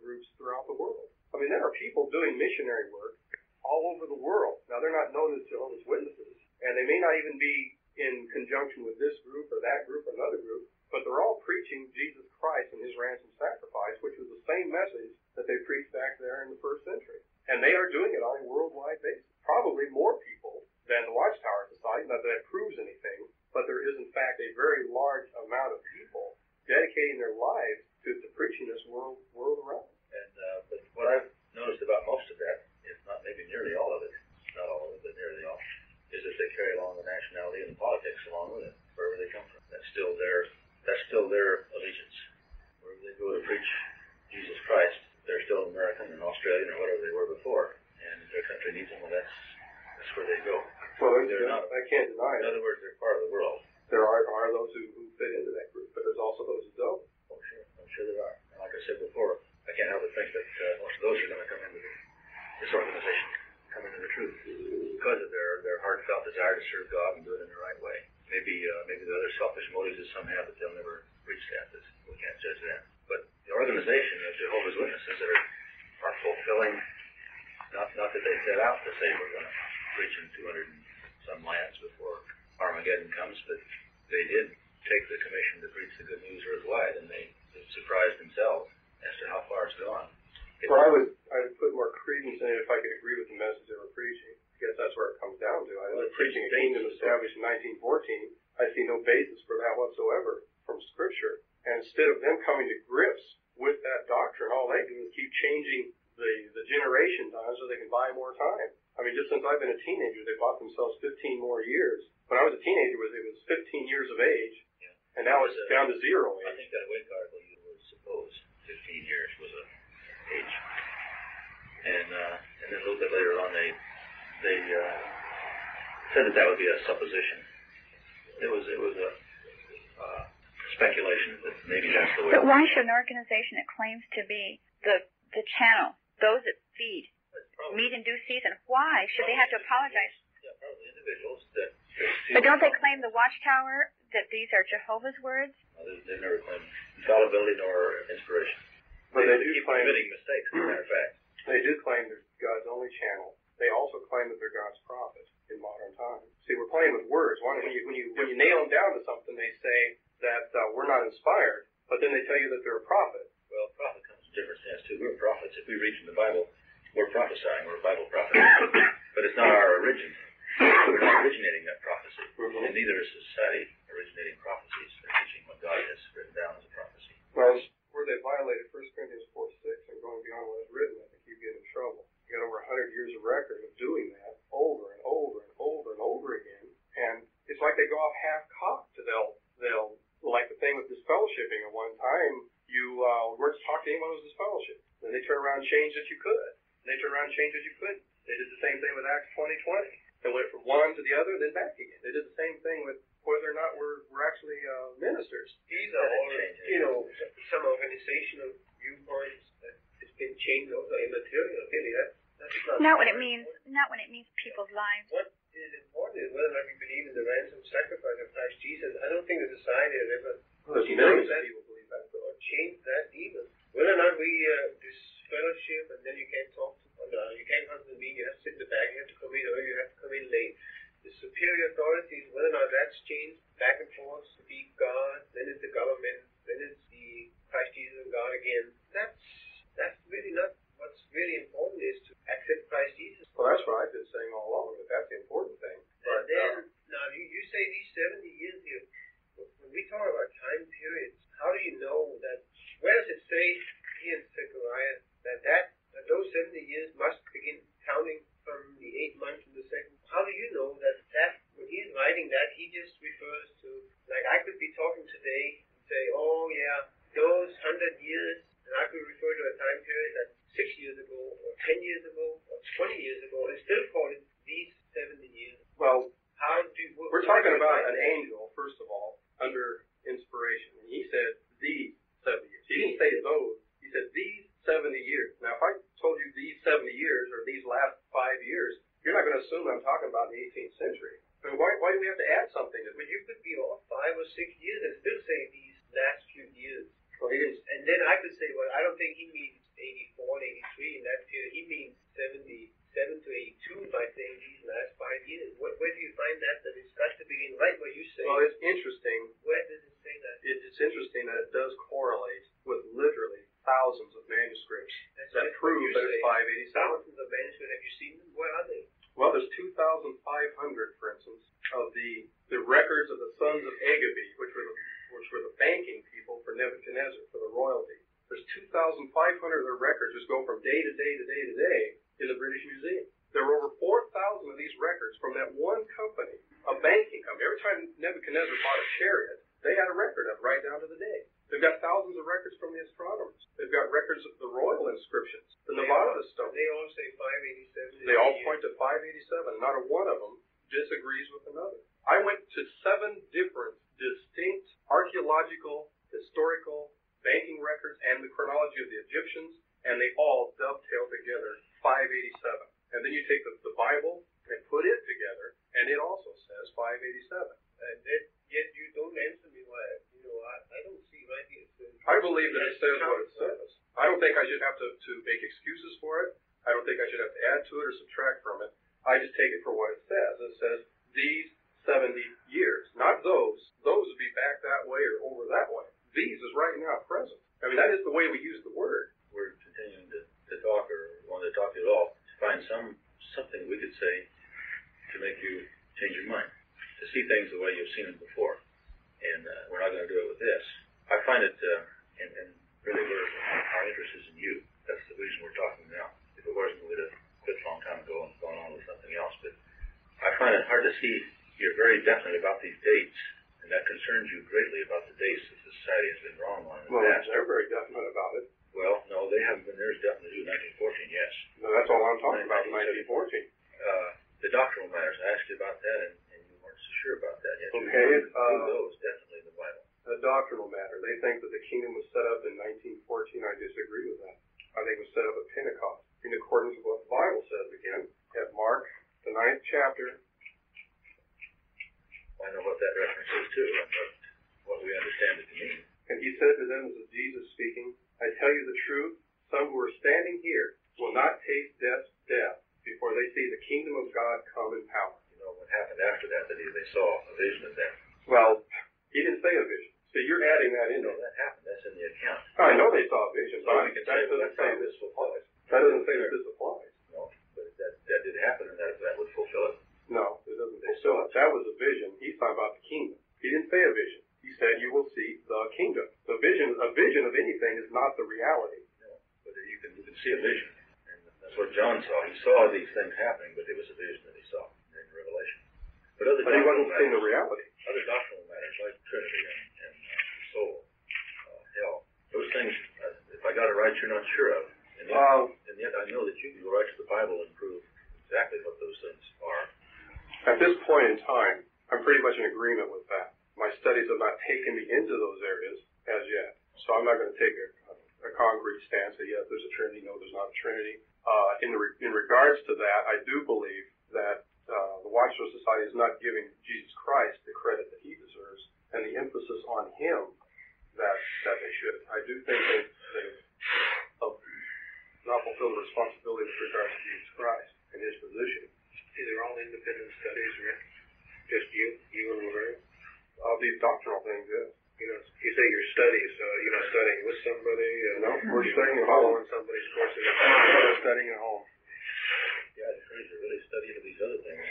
groups throughout the world. I mean, there are people doing missionary work all over the world. Now, they're not known as Jehovah's Witnesses, and they may not even be in conjunction with this group or that group or another group, but they're all preaching Jesus Christ and his ransom sacrifice, which was the same message that they preached back there in the first century. And they are doing it on a worldwide basis. Probably more people than the Watchtower Society, not that it proves anything, but there is, in fact, a very large amount of people dedicating their lives to preaching this world around. And but what I've noticed about most of that, if not maybe nearly all of it, not all of it, but nearly all, is that they carry along the nationality and the politics along with it, wherever they come from. That's still their allegiance. Wherever they go to preach Jesus Christ, they're still American and Australian or whatever they were before. And if their country needs them, well, that's where they go. Well, I can't deny it. In other words, they're part of the world. There are those who fit into that group, but there's also those who don't. Oh, sure. I'm sure there are. And like I said before, I can't help but think that most of those are going to come into this organization, come into the truth, because of their heartfelt desire to serve God and do it in the right way. Maybe the other selfish motives that some have, but they'll never reach that. We can't judge that. But the organization of Jehovah's Witnesses that are fulfilling, not that they set out to say we're going to preach in 200 and some lands before Armageddon comes, but they did take the commission to preach the good news worldwide, and they surprised themselves as to how far it's gone. Well, I would put more credence in it if I could agree with the message they were preaching. guess that's where it comes down to. I was preaching a kingdom established in 1914. I see no basis for that whatsoever from Scripture. And instead of them coming to grips with that doctrine, all they do is keep changing the generation time so they can buy more time. I mean, just since I've been a teenager, they bought themselves 15 more years. When I was a teenager, it was 15 years of age, yeah. And now it's down to 0 age. I think that Wake article you would suppose 15 years was an age. And then a little bit later on, they said that would be a supposition. It was a speculation that maybe that's the way. But why should an organization that claims to be the channel, those that feed, meet in due season, why should they have to apologize? Yeah, probably individuals that... But don't they claim the Watchtower, that these are Jehovah's words? No, they've never claimed infallibility nor inspiration. But they do keep committing mistakes, as a matter of fact. They do claim they're God's only channel. They also claim that they're God's prophet in modern times. See, we're playing with words. One, when you nail them down to something, they say that we're not inspired, but then they tell you that they're a prophet. Well, prophet comes in different sense, too. We're prophets. If we read from the Bible... We're prophesying, we're Bible prophets, but it's not our origin. We're not originating that prophecy, and neither is society originating prophecies or teaching what God has written down as a prophecy. Well, where they violated 1 Corinthians 4:6 and going beyond what is written, I think you get in trouble. You got over 100 years of record of doing that over and over and over and over again, and it's like they go off half-cocked. They'll like the thing with disfellowshipping. At one time, you weren't to talk to anyone who was disfellowshipped. Then they turn around and change that you could. They turned around and changed as you could. They did the same thing with Acts 20:20. They went from one to the other, then back again. They did the same thing with whether or not we're actually ministers. These are all, some organizational viewpoints that it's been changed over immaterial. Really, that's not what it means people's lives. What is important is whether or not we believe in the ransom sacrifice of Christ Jesus. I don't think the society has ever denied that or changed that either. Whether or not we fellowship, and then you can't talk to one another. You can't come to the meeting, you have to sit in the back, you have to come in early, you have to come in late. The superior authorities, whether or not that's changed back and forth to be God, then it's the government, then it's the Christ Jesus and God again. That's really not what's really important is to accept Christ Jesus. Well, that's what I've been saying all along, but that's the important thing. But then, now you say these 70 years here, when we talk about time periods, how do you know that, where does it say here in Zechariah, that those 70 years must begin counting from the 8 months in the second. How do you know that when he's writing that, he just refers to, like I could be talking today and say, oh yeah, those 100 years, and I could refer to a time period that 6 years ago, or 10 years ago, or 20 years ago, and still call it these 70 years. Well, we're talking about an angel, first of all, under inspiration. And he said, these 70 years. He didn't say those, he said these 70 years. Now, if I told you these 70 years or these last 5 years, you're not going to assume I'm talking about the 18th century. I mean, why do we have to add something? Well, you could be off 5 or 6 years and still say these last few years. Well, and then I could say, well, I don't think he means 84 and 83 in that period. He means 77 to 82 by saying these last 5 years. Where do you find that it's got to begin right where you say? Well, it's interesting. Where does it say that? It's interesting that it does correlate with literally thousands of manuscripts that prove that it's 587. Thousands of manuscripts, have you seen them? Where are they? Well, there's 2,500, for instance, of the records of the sons of Agabi, which were the banking people for Nebuchadnezzar, for the royalty. There's 2,500 of their records which go from day to day to day to day in the British Museum. There were over 4,000 of these records from that one company, a banking company. Every time Nebuchadnezzar bought a chariot, they had a record of it right down to the day. They've got thousands of records from the astronomers. They've got records of the royal inscriptions, the Nevada stone. They all say 587. They all point to 587. Not a one of them disagrees with another. I went to 7 different distinct archaeological, historical, banking records, and the chronology of the Egyptians, and they all dovetail together 587. And then you take the Bible and put it together, and it also says 587. And then, yet you don't answer me why. I don't see right here. I believe that it says what it says. I don't think I should have to make excuses for it. I don't think I should have to add to it or subtract from it. I just take it for what it says. It says these 70 years, not those. Those would be back that way or over that way. These is right now present. I mean, that is the way we use the word. We're continuing to talk or want to talk at all to find something we could say we've seen them before, and we're not going to do it with this. I find it, and really our interest is in you. That's the reason we're talking now. If it wasn't, we'd have quit a long time ago and gone on with something else. But I find it hard to see you're very definite about these dates, and that concerns you greatly about the dates that the society has been wrong on in the past. Well, they're very definite about it. Well, no, they haven't been there as definite as you. 1914, yes. No, that's all I'm talking about, 1914. The doctrinal matters, I asked you about that, and you weren't so sure about that yet. Okay. Those, definitely in the Bible. The doctrinal matter. They think that the kingdom was set up in 1914. I disagree with that. I think it was set up at Pentecost, in accordance with what the Bible says again, at Mark, the 9th chapter. I know what that reference is, too, and what we understand it to mean. And he said to them, this is Jesus speaking, I tell you the truth, some who are standing here will not taste death's death before they see the kingdom of God come in power. You know what happened after that, that they saw a vision of that. Well, he didn't say a vision. So you're adding that in. No, that happened. That's in the account. I know they saw a vision, but that doesn't say this applies. That doesn't say that this applies. No, but that did happen, and that would fulfill it. No, it doesn't fulfill it. That was a vision. He's talking about the kingdom. He didn't say a vision. He said, you will see the kingdom. The vision, a vision of anything is not the reality. Yeah, but you can see a vision. And that's what John saw. He saw these things happening, but it was a vision that he saw in Revelation. But he wasn't seeing the reality. Other doctrinal matters, like Trinity and soul, hell, those things, if I got it right, you're not sure of. And yet I know that you can go right to the Bible and prove exactly what those things are. At this point in time, I'm pretty much in agreement with that. My studies have not taken me into those areas as yet, so I'm not going to take a concrete stance that yes, there's a Trinity, no, there's not a Trinity. In regards to that, I do believe that the Watchtower Society is not giving Jesus Christ the credit that he deserves and the emphasis on him that they should. I do think they've not fulfilled the responsibility with regards to Jesus Christ and his position. These are all independent studies, Rick. Just you and Laverne. All these doctrinal things, yeah. You know, you say your studies, you're not studying with somebody. No, we're studying at home. Following somebody's course. We're studying at home. Yeah, I just heard you really study into these other things.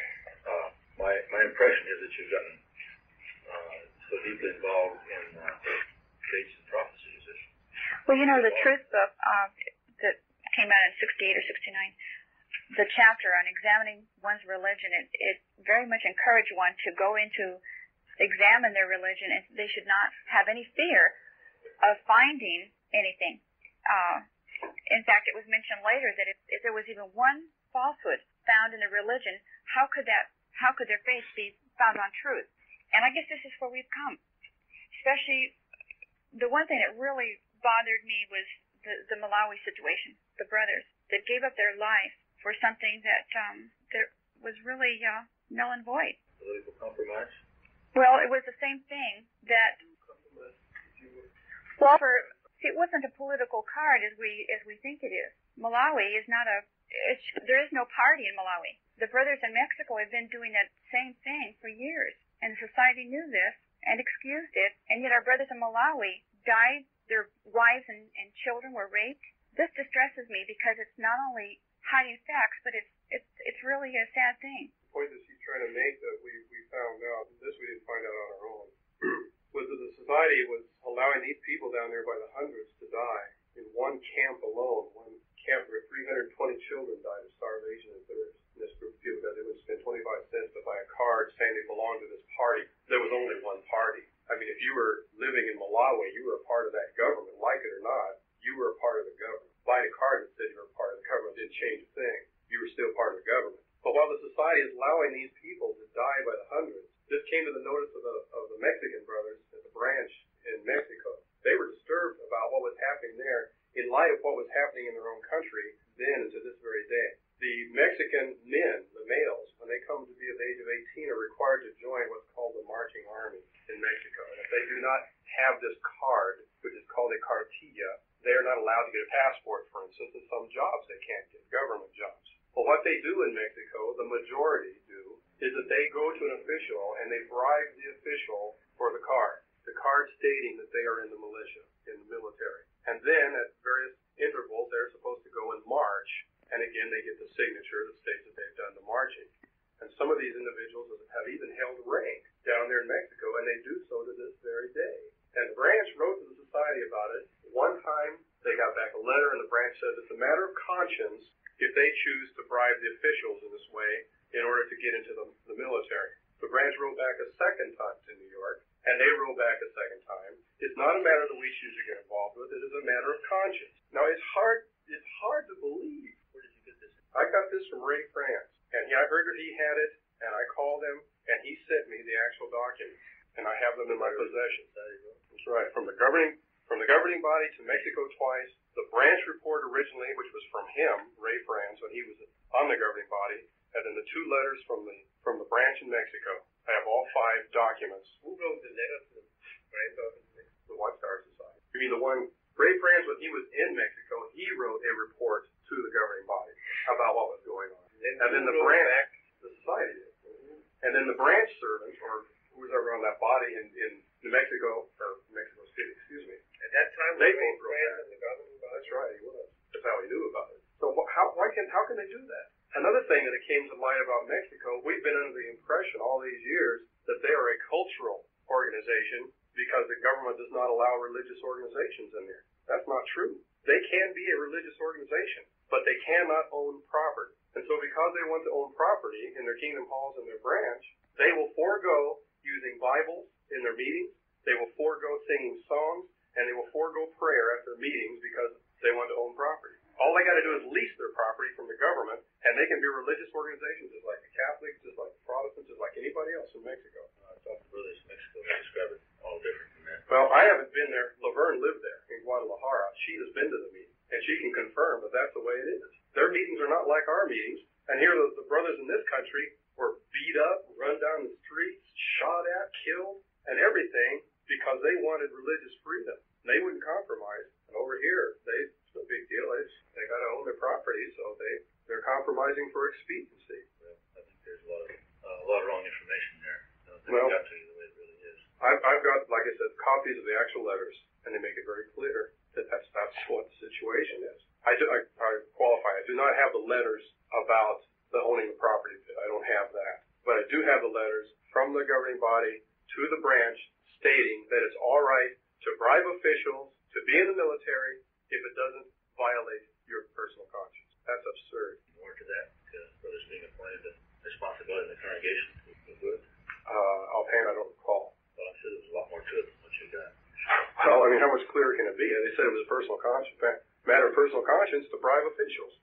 My impression is that you've gotten so deeply involved in dates and prophecies. Well, you know, the Truth book that came out in 68 or 69, the chapter on examining one's religion, it very much encouraged one to go into examine their religion, and they should not have any fear of finding anything. In fact, it was mentioned later that if there was even one falsehood found in the religion, how could their faith be found on truth? And I guess this is where we've come. Especially, the one thing that really bothered me was the Malawi situation, the brothers that gave up their life for something that there was really null and void. Political compromise. Well, it was the same thing that. Well, it wasn't a political card as we think it is. Malawi is not a. There is no party in Malawi. The brothers in Mexico have been doing that same thing for years, and society knew this and excused it. And yet, our brothers in Malawi died. Their wives and children were raped. This distresses me because it's not only hiding facts, but it's really a sad thing. The point that she's trying to make that we found out, and this we didn't find out on our own, was that the society was allowing these people down there by the hundreds to die in one camp alone. One camp where 320 children died of starvation and thirst in this group of people because they would spend 25 cents to buy a card saying they belonged to this party. There was only one party. I mean, if you were living in Malawi, you were a part of that government, like it or not, you were a part of the government. Buy a card that said you were a part of the government didn't change a thing. You were still part of the government. But while the society is allowing these people to die by the hundreds, this came to the notice of the Mexican brothers at the branch in Mexico. They were disturbed about what was happening there in light of what was happening in their own country then and to this very day. The Mexican men, the males, when they come to be of the age of 18, are required to join what's called the Marching Army in Mexico. And if they do not have this card, which is called a cartilla, they are not allowed to get a passport, for instance, in some jobs they can't get, government jobs. But what they do in Mexico, the majority do, is that they go to an official and they bribe the official for the card. The card stating that they are in the militia, in the military. And then at various intervals, they're supposed to go and march. And again, they get the signature that states that they've done the marching. And some of these individuals have even held rank down there in Mexico. ago, and they do so to this very day. And the branch wrote to the society about it. One time, they got back a letter, and the branch said it's a matter of conscience if they choose to bribe the officials in this way in order to get into the military. The branch wrote back a second time to New York, and they wrote back a second time. It's not a matter that we choose to get involved with. It is a matter of conscience. Now, it's hard to believe. Where did you get this? I got this from Ray Franz, and I heard that he had it, and I called him, and he sent me the actual documents, and I have them in my possession. There you go. That's right. From the governing body to Mexico twice, the branch report originally, which was from him, Ray Franz, when he was on the governing body, and then the two letters from the branch in Mexico. I have all five documents. Who wrote the letter to the branch office in Mexico? The Watchtower Society. You mean the one, Ray Franz, when he was in Mexico, he wrote a report to the governing body about what was going on. And then the branch, back? The society did. Mm-hmm. And then the branch servant, or whoever on that body in New Mexico, or Mexico City, excuse me. At that time, they were in the governing body. That's right, he was. That's how he knew about it. So how can they do that? Another thing that it came to light about Mexico, we've been under the impression all these years that they are a cultural organization because the government does not allow religious organizations in there. That's not true. They can be a religious organization, but they cannot own property. And so because they want to own property in their kingdom halls and their branch, they will forego using Bibles in their meetings. They will forego singing songs, and they will forego prayer at their meetings because they want to own property. All they got to do is lease their property from the government, and they can be religious organizations, just like the Catholics, just like the Protestants, just like anybody else in Mexico. I talked to brothers in Mexico. They describe it all different from that. Well, I haven't been there. Laverne lived there in Guadalajara. She has been to the meeting, and she can confirm that that's the way it is. Their meetings are not like our meetings, and here the brothers in this country were beat up, run down the streets, shot at, killed, and everything because they wanted religious freedom. They wouldn't compromise. And over here, it's no big deal. They got to own their property, so they're compromising for expediency. Well, I think there's a lot of wrong information there. Well, got to you the way it really is. I've got, like I said, copies of the actual letters, and they make it very clear that that's what the situation is. I qualify. I do not have the letters about the owning the property. I don't have that. But I do have the letters from the governing body to the branch stating that it's all right to bribe officials, to be in the military, if it doesn't violate your personal conscience. That's absurd. More to that, because brothers being appointed to responsibility in the congregation. Offhand, I don't recall. Well, I'm sure there was a lot more to it than what you got. Well, I mean, how much clearer can it be? They said it was a personal conscience, matter of personal conscience to bribe officials.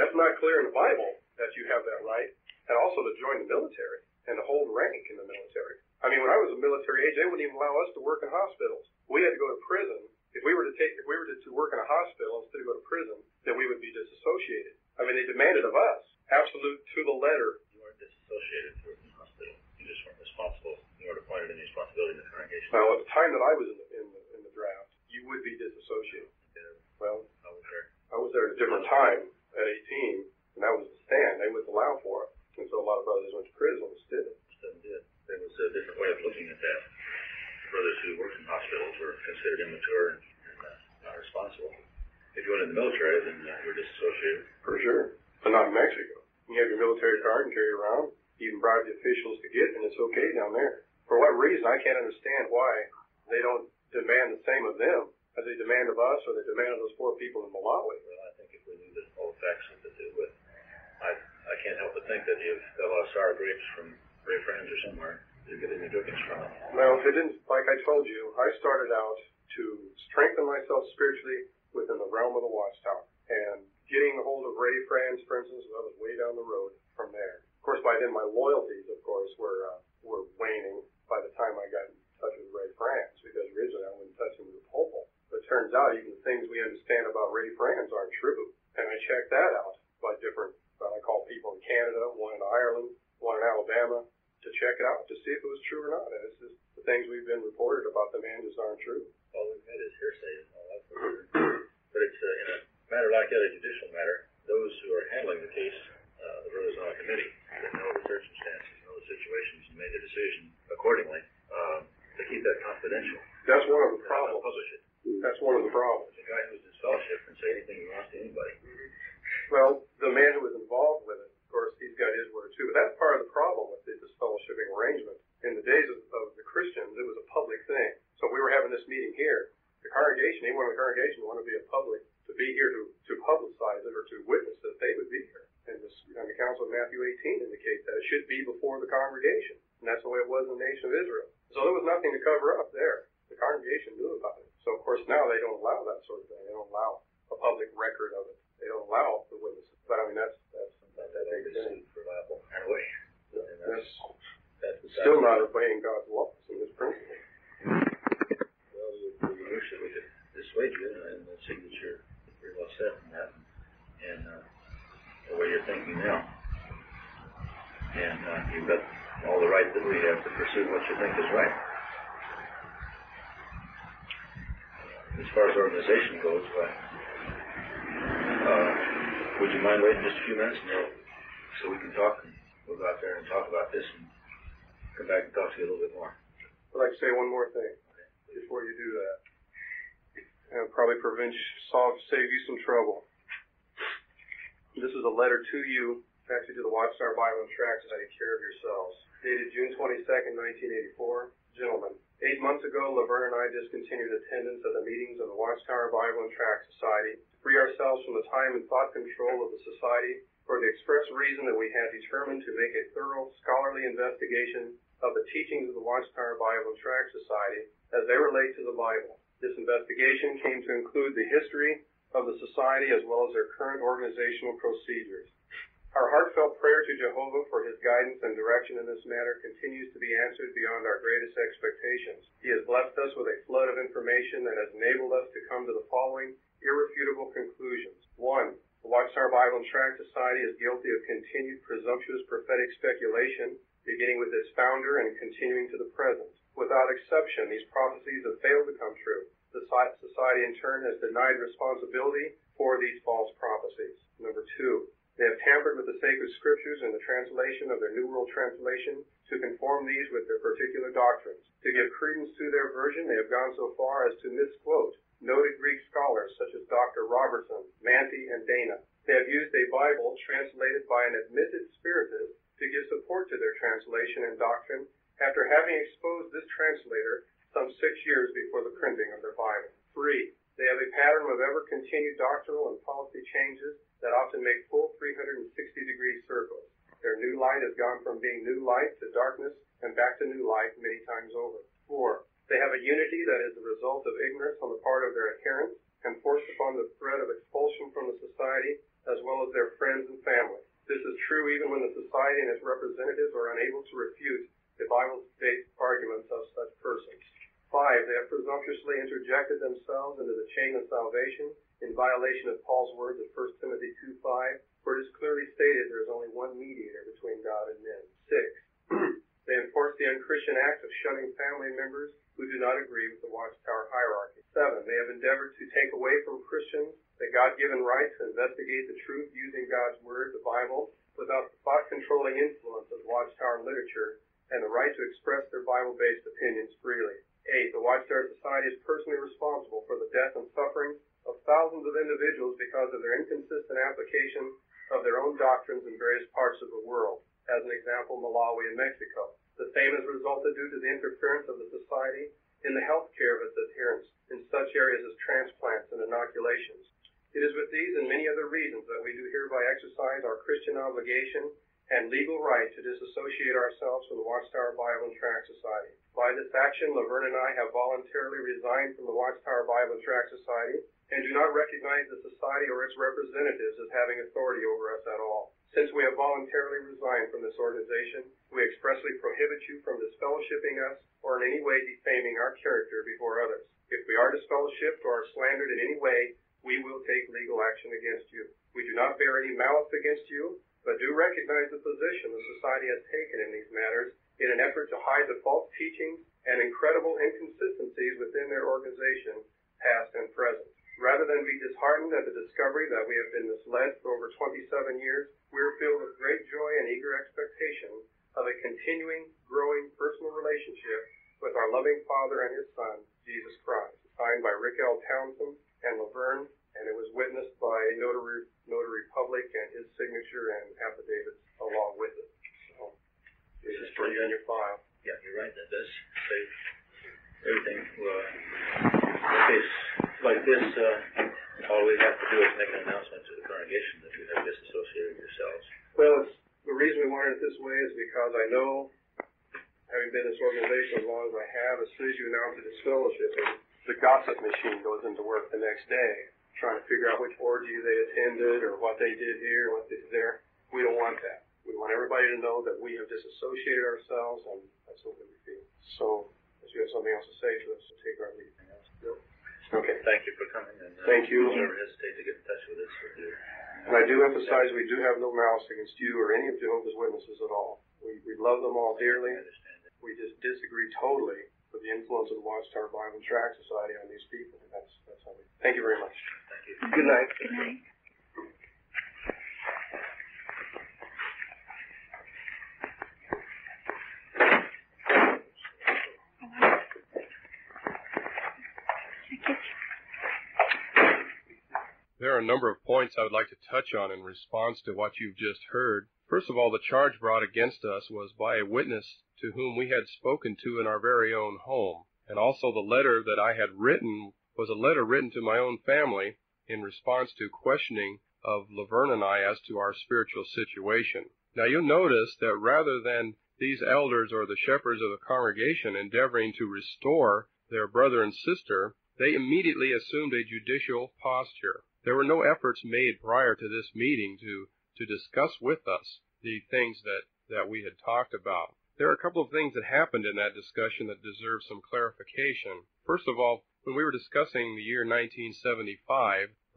That's not clear in the Bible that you have that right, and also to join the military and to hold rank in the military. I mean, when I was a military age, they wouldn't even allow us to work in hospitals. We had to go to prison. If we were to work in a hospital instead of go to prison, then we would be disassociated. I mean, they demanded of us absolute to the letter. You weren't disassociated from the hospital. You just weren't responsible. You weren't appointed any responsibility in the congregation. Now, at the time that I was in the draft, you would be disassociated. Yeah. Well, I was there at a different time at 18, and that was the stand. They wouldn't allow for it, and so a lot of brothers went to prison instead. There was a different way of looking at that. Brothers who worked in hospitals were considered immature and not responsible. If you went in the military, then you were disassociated. For sure. But not in Mexico. You have your military card and carry around. You can bribe the officials to get it, and it's okay down there. For what reason? I can't understand why they don't demand the same of them as they demand of us, or they demand of those poor people in Malawi. Well, I think if we knew that all facts had to do with, I can't help but think that you've got a lot of sour grapes from Ray Franz or somewhere. Well, it didn't. Like I told you, I started out to strengthen myself spiritually within the realm of the Watchtower. And getting a hold of Ray Franz, for instance, that was way down the road from there. Of course, by then my loyalties, of course, were waning by the time I got in touch with Ray Franz, because originally I wouldn't touch him with a pulpit. But it turns out even the things we understand about Ray Franz aren't true. And I checked that out by different, what I call people in Canada, one in Ireland, one in Alabama, to check it out, to see if it was true or not. And it's just the things we've been reported about the man just aren't true. All we've had is hearsay and all that. But it's in a matter like that, a judicial matter, those who are handling the case, the brothers on a committee, that know the circumstances, know the situations, and made the decision accordingly, to keep that confidential. That's one of the problems. Publish it. That's one of the problems. The guy who's in fellowship can say anything he wants to anybody. Well, the man who was involved with it, of course, he's got his word too, but that's part of the problem with the fellowshipping arrangement in the days of the Christians, it was a public thing. So we were having this meeting here. The congregation, anyone in the congregation wanted to be here to publicize it or to witness that they would be here. And the Council of Matthew 18 indicates that it should be before the congregation. And that's the way it was in the nation of Israel. So there was nothing to cover up there. The congregation knew about it. So, of course, now they don't allow that sort of thing. They don't allow a public record of it. They don't allow the witnesses. But, I mean, that's a big thing. Anyway, that's still not obeying God's laws in this principle. Well, we worship it this way, and the signature is pretty well set in that, and the way you're thinking now. And you've got all the right that we have to pursue what you think is right. As far as organization goes, but, would you mind waiting just a few minutes now so we can talk? We'll go out there and talk about this and come back and talk to you a little bit more. I'd like to say one more thing before you do that. And probably save you some trouble. This is a letter to you, actually to the Watchtower Bible and Tract Society. Take care of yourselves. Dated June 22nd, 1984. Gentlemen, 8 months ago, Laverne and I discontinued attendance at the meetings of the Watchtower Bible and Tract Society to free ourselves from the time and thought control of the society, for the express reason that we had determined to make a thorough, scholarly investigation of the teachings of the Watchtower Bible and Tract Society as they relate to the Bible. This investigation came to include the history of the society as well as their current organizational procedures. Our heartfelt prayer to Jehovah for his guidance and direction in this matter continues to be answered beyond our greatest expectations. He has blessed us with a flood of information that has enabled us to come to the following irrefutable conclusions. 1. The Watchtower Bible and Tract Society is guilty of continued presumptuous prophetic speculation, beginning with its founder and continuing to the present. Without exception, these prophecies have failed to come true. The society, in turn, has denied responsibility for these false prophecies. 2, they have tampered with the sacred scriptures and the translation of their New World Translation to conform these with their particular doctrines. To give credence to their version, they have gone so far as to misquote noted Greek scholars such as Dr. Robertson, Manti, and Dana. They have used a Bible translated by an admitted spiritist to give support to their translation and doctrine after having exposed this translator some 6 years before the printing of their Bible. 3, they have a pattern of ever-continued doctrinal and policy changes that often make full 360-degree circles. Their new light has gone from being new light to darkness and back to new light many times over. 4, they have a unity that is the result of ignorance on the part of their adherents and forced upon the threat of expulsion from the society as well as their friends and family. This is true even when the society and its representatives are unable to refute the Bible-based arguments of such persons. 5, they have presumptuously interjected themselves into the chain of salvation in violation of Paul's words of 1 Timothy 2:5, where it is clearly stated there is only one mediator between God and men. 6, they enforce the unchristian act of shunning family members who do not agree with the Watchtower hierarchy. 7, they have endeavored to take away from Christians the God-given right to investigate the truth using God's Word, the Bible, without the thought-controlling influence of Watchtower literature and the right to express their Bible-based opinions freely. 8, the Watchtower Society is personally responsible for the death and suffering of thousands of individuals because of their inconsistent application of their own doctrines in various parts of the world, as an example, Malawi and Mexico. The same has resulted due to the interference of the society in the health care of its adherents in such areas as transplants and inoculations. It is with these and many other reasons that we do hereby exercise our Christian obligation and legal right to disassociate ourselves from the Watchtower Bible and Tract Society. By this action, Laverne and I have voluntarily resigned from the Watchtower Bible and Tract Society and do not recognize the society or its representatives as having authority over us at all. Since we have voluntarily resigned from this organization, we expressly prohibit you from disfellowshipping us or in any way defaming our character before others. If we are disfellowshipped or are slandered in any way, we will take legal action against you. We do not bear any malice against you, but do recognize the position the society has taken in these matters in an effort to hide the false teachings and incredible inconsistencies within their organization, past and present. Rather than be disheartened at the discovery that we have been misled for over 27 years, we are filled with great joy and eager expectation of a continuing, growing personal relationship with our loving Father and His Son, Jesus Christ. Signed by Rick L. Townsend and Laverne, and it was witnessed by Notary Public and his signature and affidavits along with it. So, this is for you in your file. Yeah, you're right, that does save everything. If it's like this, all we have to do is make an announcement to the congregation that you have disassociated yourselves. Well, it's, the reason we wanted it this way is because I know, having been in this organization as long as I have, as soon as you announce a disfellowshipping, the gossip machine goes into work the next day, trying to figure out which orgy they attended or what they did here, what they did there. We don't want that. We want everybody to know that we have disassociated ourselves, and that's what we feel. So, if you have something else to say to us, take our leave. Okay. Thank you for coming. And, thank you. Don't ever hesitate to get in touch with us. And I do emphasize we do have no malice against you or any of Jehovah's Witnesses at all. We love them all dearly. I understand that. We just disagree totally with the influence of the Watchtower Bible and Tract Society on these people. And that's how we. Thank you very much. Thank you. Good night. Good night. There are a number of points I would like to touch on in response to what you've just heard. First of all, the charge brought against us was by a witness to whom we had spoken to in our very own home. And also the letter that I had written was a letter written to my own family in response to questioning of Laverne and I as to our spiritual situation. Now you'll notice that rather than these elders or the shepherds of the congregation endeavoring to restore their brother and sister, they immediately assumed a judicial posture. There were no efforts made prior to this meeting to discuss with us the things that we had talked about. There are a couple of things that happened in that discussion that deserve some clarification. First of all, when we were discussing the year 1975,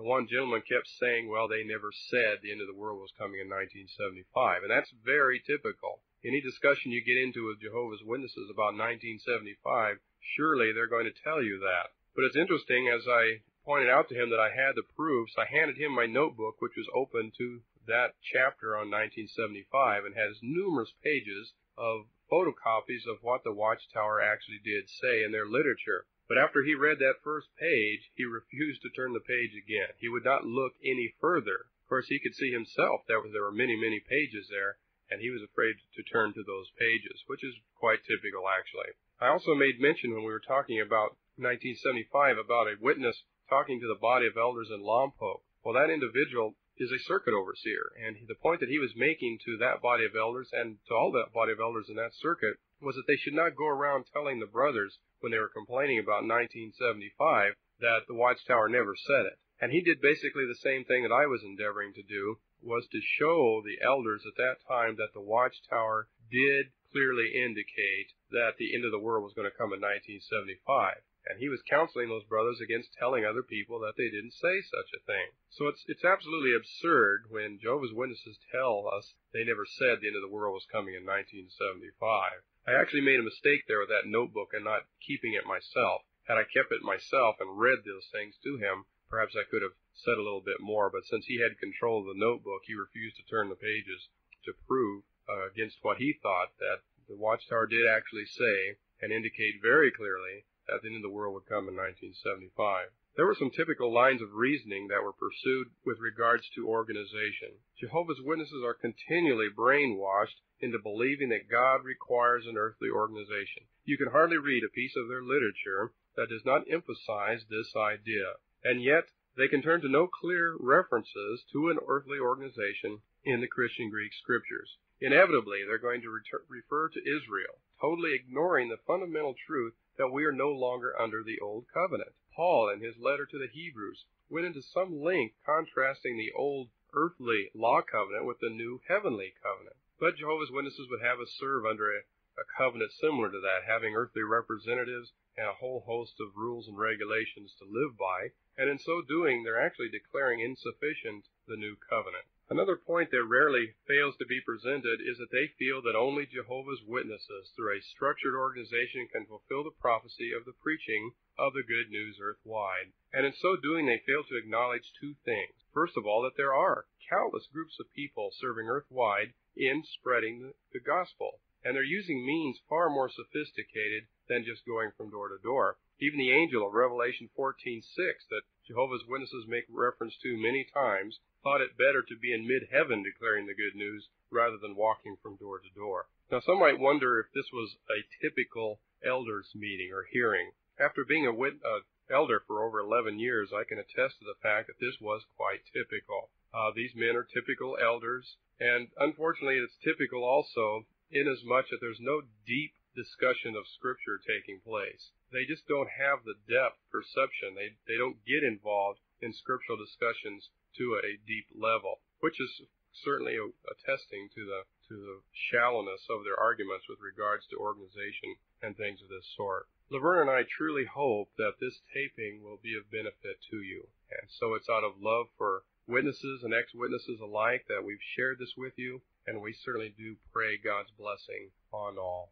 the one gentleman kept saying, well, they never said the end of the world was coming in 1975, and that's very typical. Any discussion you get into with Jehovah's Witnesses about 1975, surely they're going to tell you that. But it's interesting, as I pointed out to him that I had the proofs, I handed him my notebook, which was open to that chapter on 1975 and has numerous pages of photocopies of what the Watchtower actually did say in their literature. But after he read that first page, he refused to turn the page again. He would not look any further. Of course, he could see himself that there were many, many pages there, and he was afraid to turn to those pages, which is quite typical, actually. I also made mention when we were talking about 1975 about a witness talking to the body of elders in Lompoc. Well, that individual is a circuit overseer, and the point that he was making to that body of elders and to all that body of elders in that circuit was that they should not go around telling the brothers when they were complaining about 1975 that the Watchtower never said it. And he did basically the same thing that I was endeavoring to do, was to show the elders at that time that the Watchtower did clearly indicate that the end of the world was going to come in 1975. And he was counseling those brothers against telling other people that they didn't say such a thing. So it's absolutely absurd when Jehovah's Witnesses tell us they never said the end of the world was coming in 1975. I actually made a mistake there with that notebook and not keeping it myself. Had I kept it myself and read those things to him, perhaps I could have said a little bit more. But since he had control of the notebook, he refused to turn the pages to prove against what he thought that the Watchtower did actually say and indicate very clearly at the end of the world would come in 1975. There were some typical lines of reasoning that were pursued with regards to organization. Jehovah's Witnesses are continually brainwashed into believing that God requires an earthly organization. You can hardly read a piece of their literature that does not emphasize this idea, and yet they can turn to no clear references to an earthly organization in the Christian Greek scriptures. Inevitably, they're going to refer to Israel, totally ignoring the fundamental truth that we are no longer under the Old Covenant. Paul, in his letter to the Hebrews, went into some length contrasting the old earthly law covenant with the new heavenly covenant. But Jehovah's Witnesses would have us serve under a covenant similar to that, having earthly representatives and a whole host of rules and regulations to live by, and in so doing, they're actually declaring insufficient the new covenant. Another point that rarely fails to be presented is that they feel that only Jehovah's Witnesses, through a structured organization, can fulfill the prophecy of the preaching of the good news earthwide. And in so doing, they fail to acknowledge two things. First of all, that there are countless groups of people serving earthwide in spreading the gospel. And they're using means far more sophisticated than just going from door to door. Even the angel of Revelation 14:6 that Jehovah's Witnesses make reference to many times thought it better to be in mid-heaven declaring the good news rather than walking from door to door. Now, some might wonder if this was a typical elders' meeting or hearing. After being an elder for over 11 years, I can attest to the fact that this was quite typical. These men are typical elders, and unfortunately it's typical also inasmuch that there's no deep discussion of Scripture taking place. They just don't have the depth perception. They don't get involved in scriptural discussions to a deep level, which is certainly attesting to the shallowness of their arguments with regards to organization and things of this sort. Laverne and I truly hope that this taping will be of benefit to you. And so it's out of love for witnesses and ex-witnesses alike that we've shared this with you, and we certainly do pray God's blessing on all.